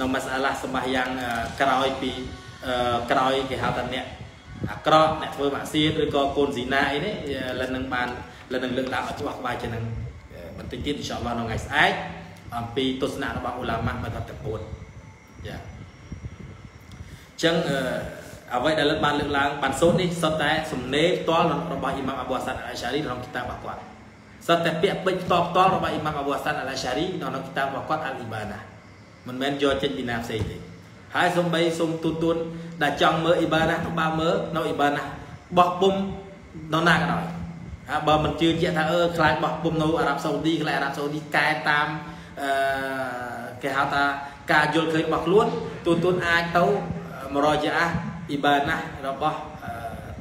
នៅមសាឡាsembahyangក្រោយពីក្រោយគេហៅថាអ្នកអាក្រក់អ្នកធ្វើបាក់សៀតឬក៏កូនស៊ីណាអីនេះលឹមនឹងបានលឹមនឹងលើកឡើងឲ្យច្បាស់ក្បាយជាងនឹងបន្តិចទៀត inshallah នៅថ្ងៃស្អែកAmpi tosnaរបស់ ulama មកតពត យ៉ា ចឹង អ្វី ដែល លើក បាន លើក ឡើង បាន សូត្រ នេះ សុទ្ធ តែ សំណេរ ផ្ទាល់ របស់ អ៊ីម៉ាំ អាពុលហាសាន់ អាល់អើស្ហអារី ក្នុង គីតាប របស់ គាត់ សុទ្ធ តែ ពាក្យ ពេចន៍ ផ្ទាល់ របស់ អ៊ីម៉ាំ អាពុលហាសាន់ អាល់អើស្ហអារី ក្នុង គីតាប របស់ គាត់ អាល់អ៊ីបាណា មិន មែន យក ចិត្ត ពី ណា ផ្សេង ទេ ហើយ សំបី សុំ ទូន ដែល ចង់ មើល អ៊ីបាណា បើ មើល នៅ អ៊ីបាណា បោះ ពុំ នៅ ណា ក៏ ដោយ ហើយ បើ មិន ជឿ ជាក់ ថា ខ្លាច បោះ ពុំ នៅ អារ៉ាប់ សាអូឌី ខ្លាច អារ៉ាប់ សាអូឌី កែ តាម Kehata kajol ke maklun tutun atau meroja'ah ibanah robah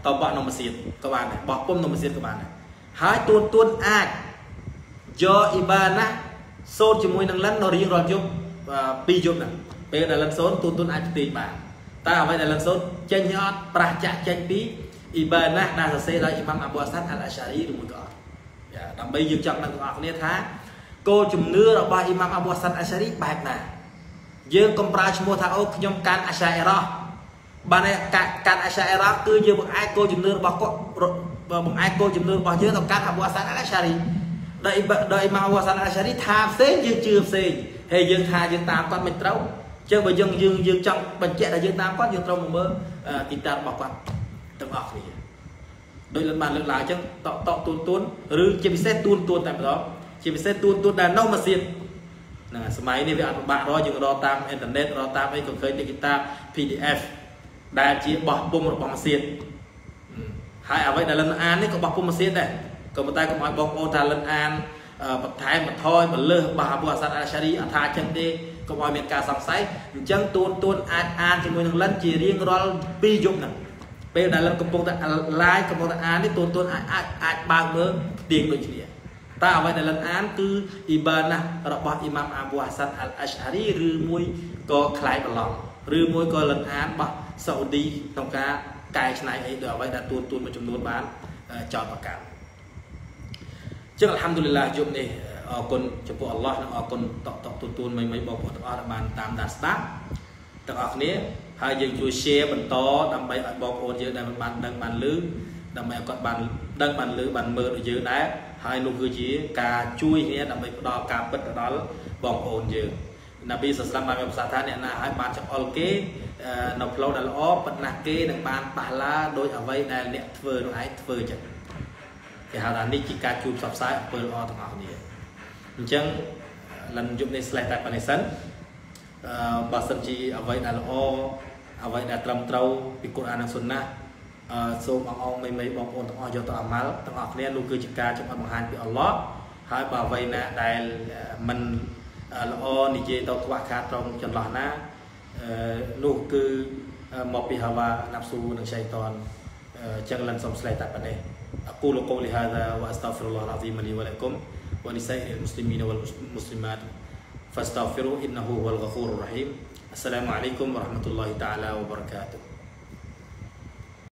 tobak no masjid ke mana bah pom no masjid ke mana hai tutun at jo ibanah son chimui nang lan no rieng rol jop pi jop nang pe dalam son tutun at ti ban ta avai dalam son cheng hot prah cha cheng pi ibanah na sase dai imam Abu Hasan al-Ash'ari rumun ko ya dambai yeung chang nang ko kne tha Cô chùm nưa là ba Imam Abu Hasan Ash'ari bạc nà Dương công pra chùm mô thả ô nhóm can Ash'ari Bà này can Ash'ari cứ dương bằng ai cô chùm nưa là ba dương tổng can Abu Hasan Ash'ari Đợi Imam Abu Hasan Ash'ari tham xế dương chưa xế Hề dương thà dương tam quát mình trâu Chân bởi dương trong bệnh trẻ là dương tam quát dương trâu một mơ Kinh ta bỏ quát Tâm ọc đi Đôi lần bàn lực lại chân tọ tuôn Rư chế bị xế tuôn tại đó Chỉ biết sẽ tuôn đàn nâu mà xịt Máy này với anh bạn đó nhưng đó tam internet đó tam ấy còn khởi để kita PDF đã chỉ bỏ bông một bóng xịt Hai ở vậy là lần an ấy có bọc bông mà xịt này Còn một tay có mọi bọc ô thà lần an Bật thái mà thôi mà lơ bà Abu Hasan al-Ash'ari ở thà chân đi Còn mọi miền cả sòng sấy Chân tuôn an thì người lần chỉ riêng đó bi dụng nè Bây giờ lần công tác like công tác an ấy tuôn ai bao mơ tiền đôi chuyện Ta awal dalam an tu ibanah rabah Imam Abu Hasan al-Ash'ari rumui ko khlai belong rumui ko len an bah Saudi tong ka kai chnai ai do awal da tuun មួយ ចំនួន បាន ចោលប្រកាស ជាង alhamdulillah យប់ នេះ អរគុណ ចំពោះ Allah និង អរគុណ តកទូនមីបងប្អូនទាំងអស់ដែលបានតាមដានស្ដាប់ទាំងអស់គ្នា ហើយ យើង ជួយ share បន្តដើម្បីឲ្យបងប្អូន យើង ដែល បាន ដឹង បាន លឺ ដើម្បី ឲ្យ គាត់ បាន ដឹង បាន លឺ បាន មើល ដូច យើង ដែរ Hai nukul ji ka chui ni ada baik pedal kapet pedal bong on je nabi seslam bang pesatan ni na hai ban chak ol ke na plau dal op pat nah ke nang ban pahla doi avai dal nek thwe no ai thwe chak ke ha dan ni ji ka chui psap sai apel o tang ah ni anjang lan yup ni slide ta panesan ba san ji avai dal o avai dal tram trau pi Quran dan sunnah សូមអរគុណមីបងប្អូនទាំងអស់យកទៅអាម៉ាល់ទាំងអស់គ្នាលោកគឺជាការចំអត់បង្ហាញពីអល់ឡោះហើយបើអ្វីណាដែលមិនអល់ឡោះនិយាយទៅខ្វះខាតត្រង់ចន្លោះណានោះគឺមកពីហាវ៉ាណាហ្វស៊ូនឹងសៃតានចឹងលំសូមស្លេតតែប៉ុណ្ណេះអកូលកូលីហាហ្សាវ៉ាស្តាហ្វិរុលឡោះអលអាហ្ស៊ីមលីវ៉ាឡៃគុមវ៉ានិសាអ៊ីលមុស្លីមីនវ៉ាលមុស្លីម៉ាតហ្វាស្តាហ្វិរូអ៊ីនហ៊ូវលហ្ហ្វូរុររ៉ហ៊ីមអស្សឡាមអាឡៃគុមវ៉រ៉ាហ្មតុលឡោះតអាឡាវ៉ាបរកាតុ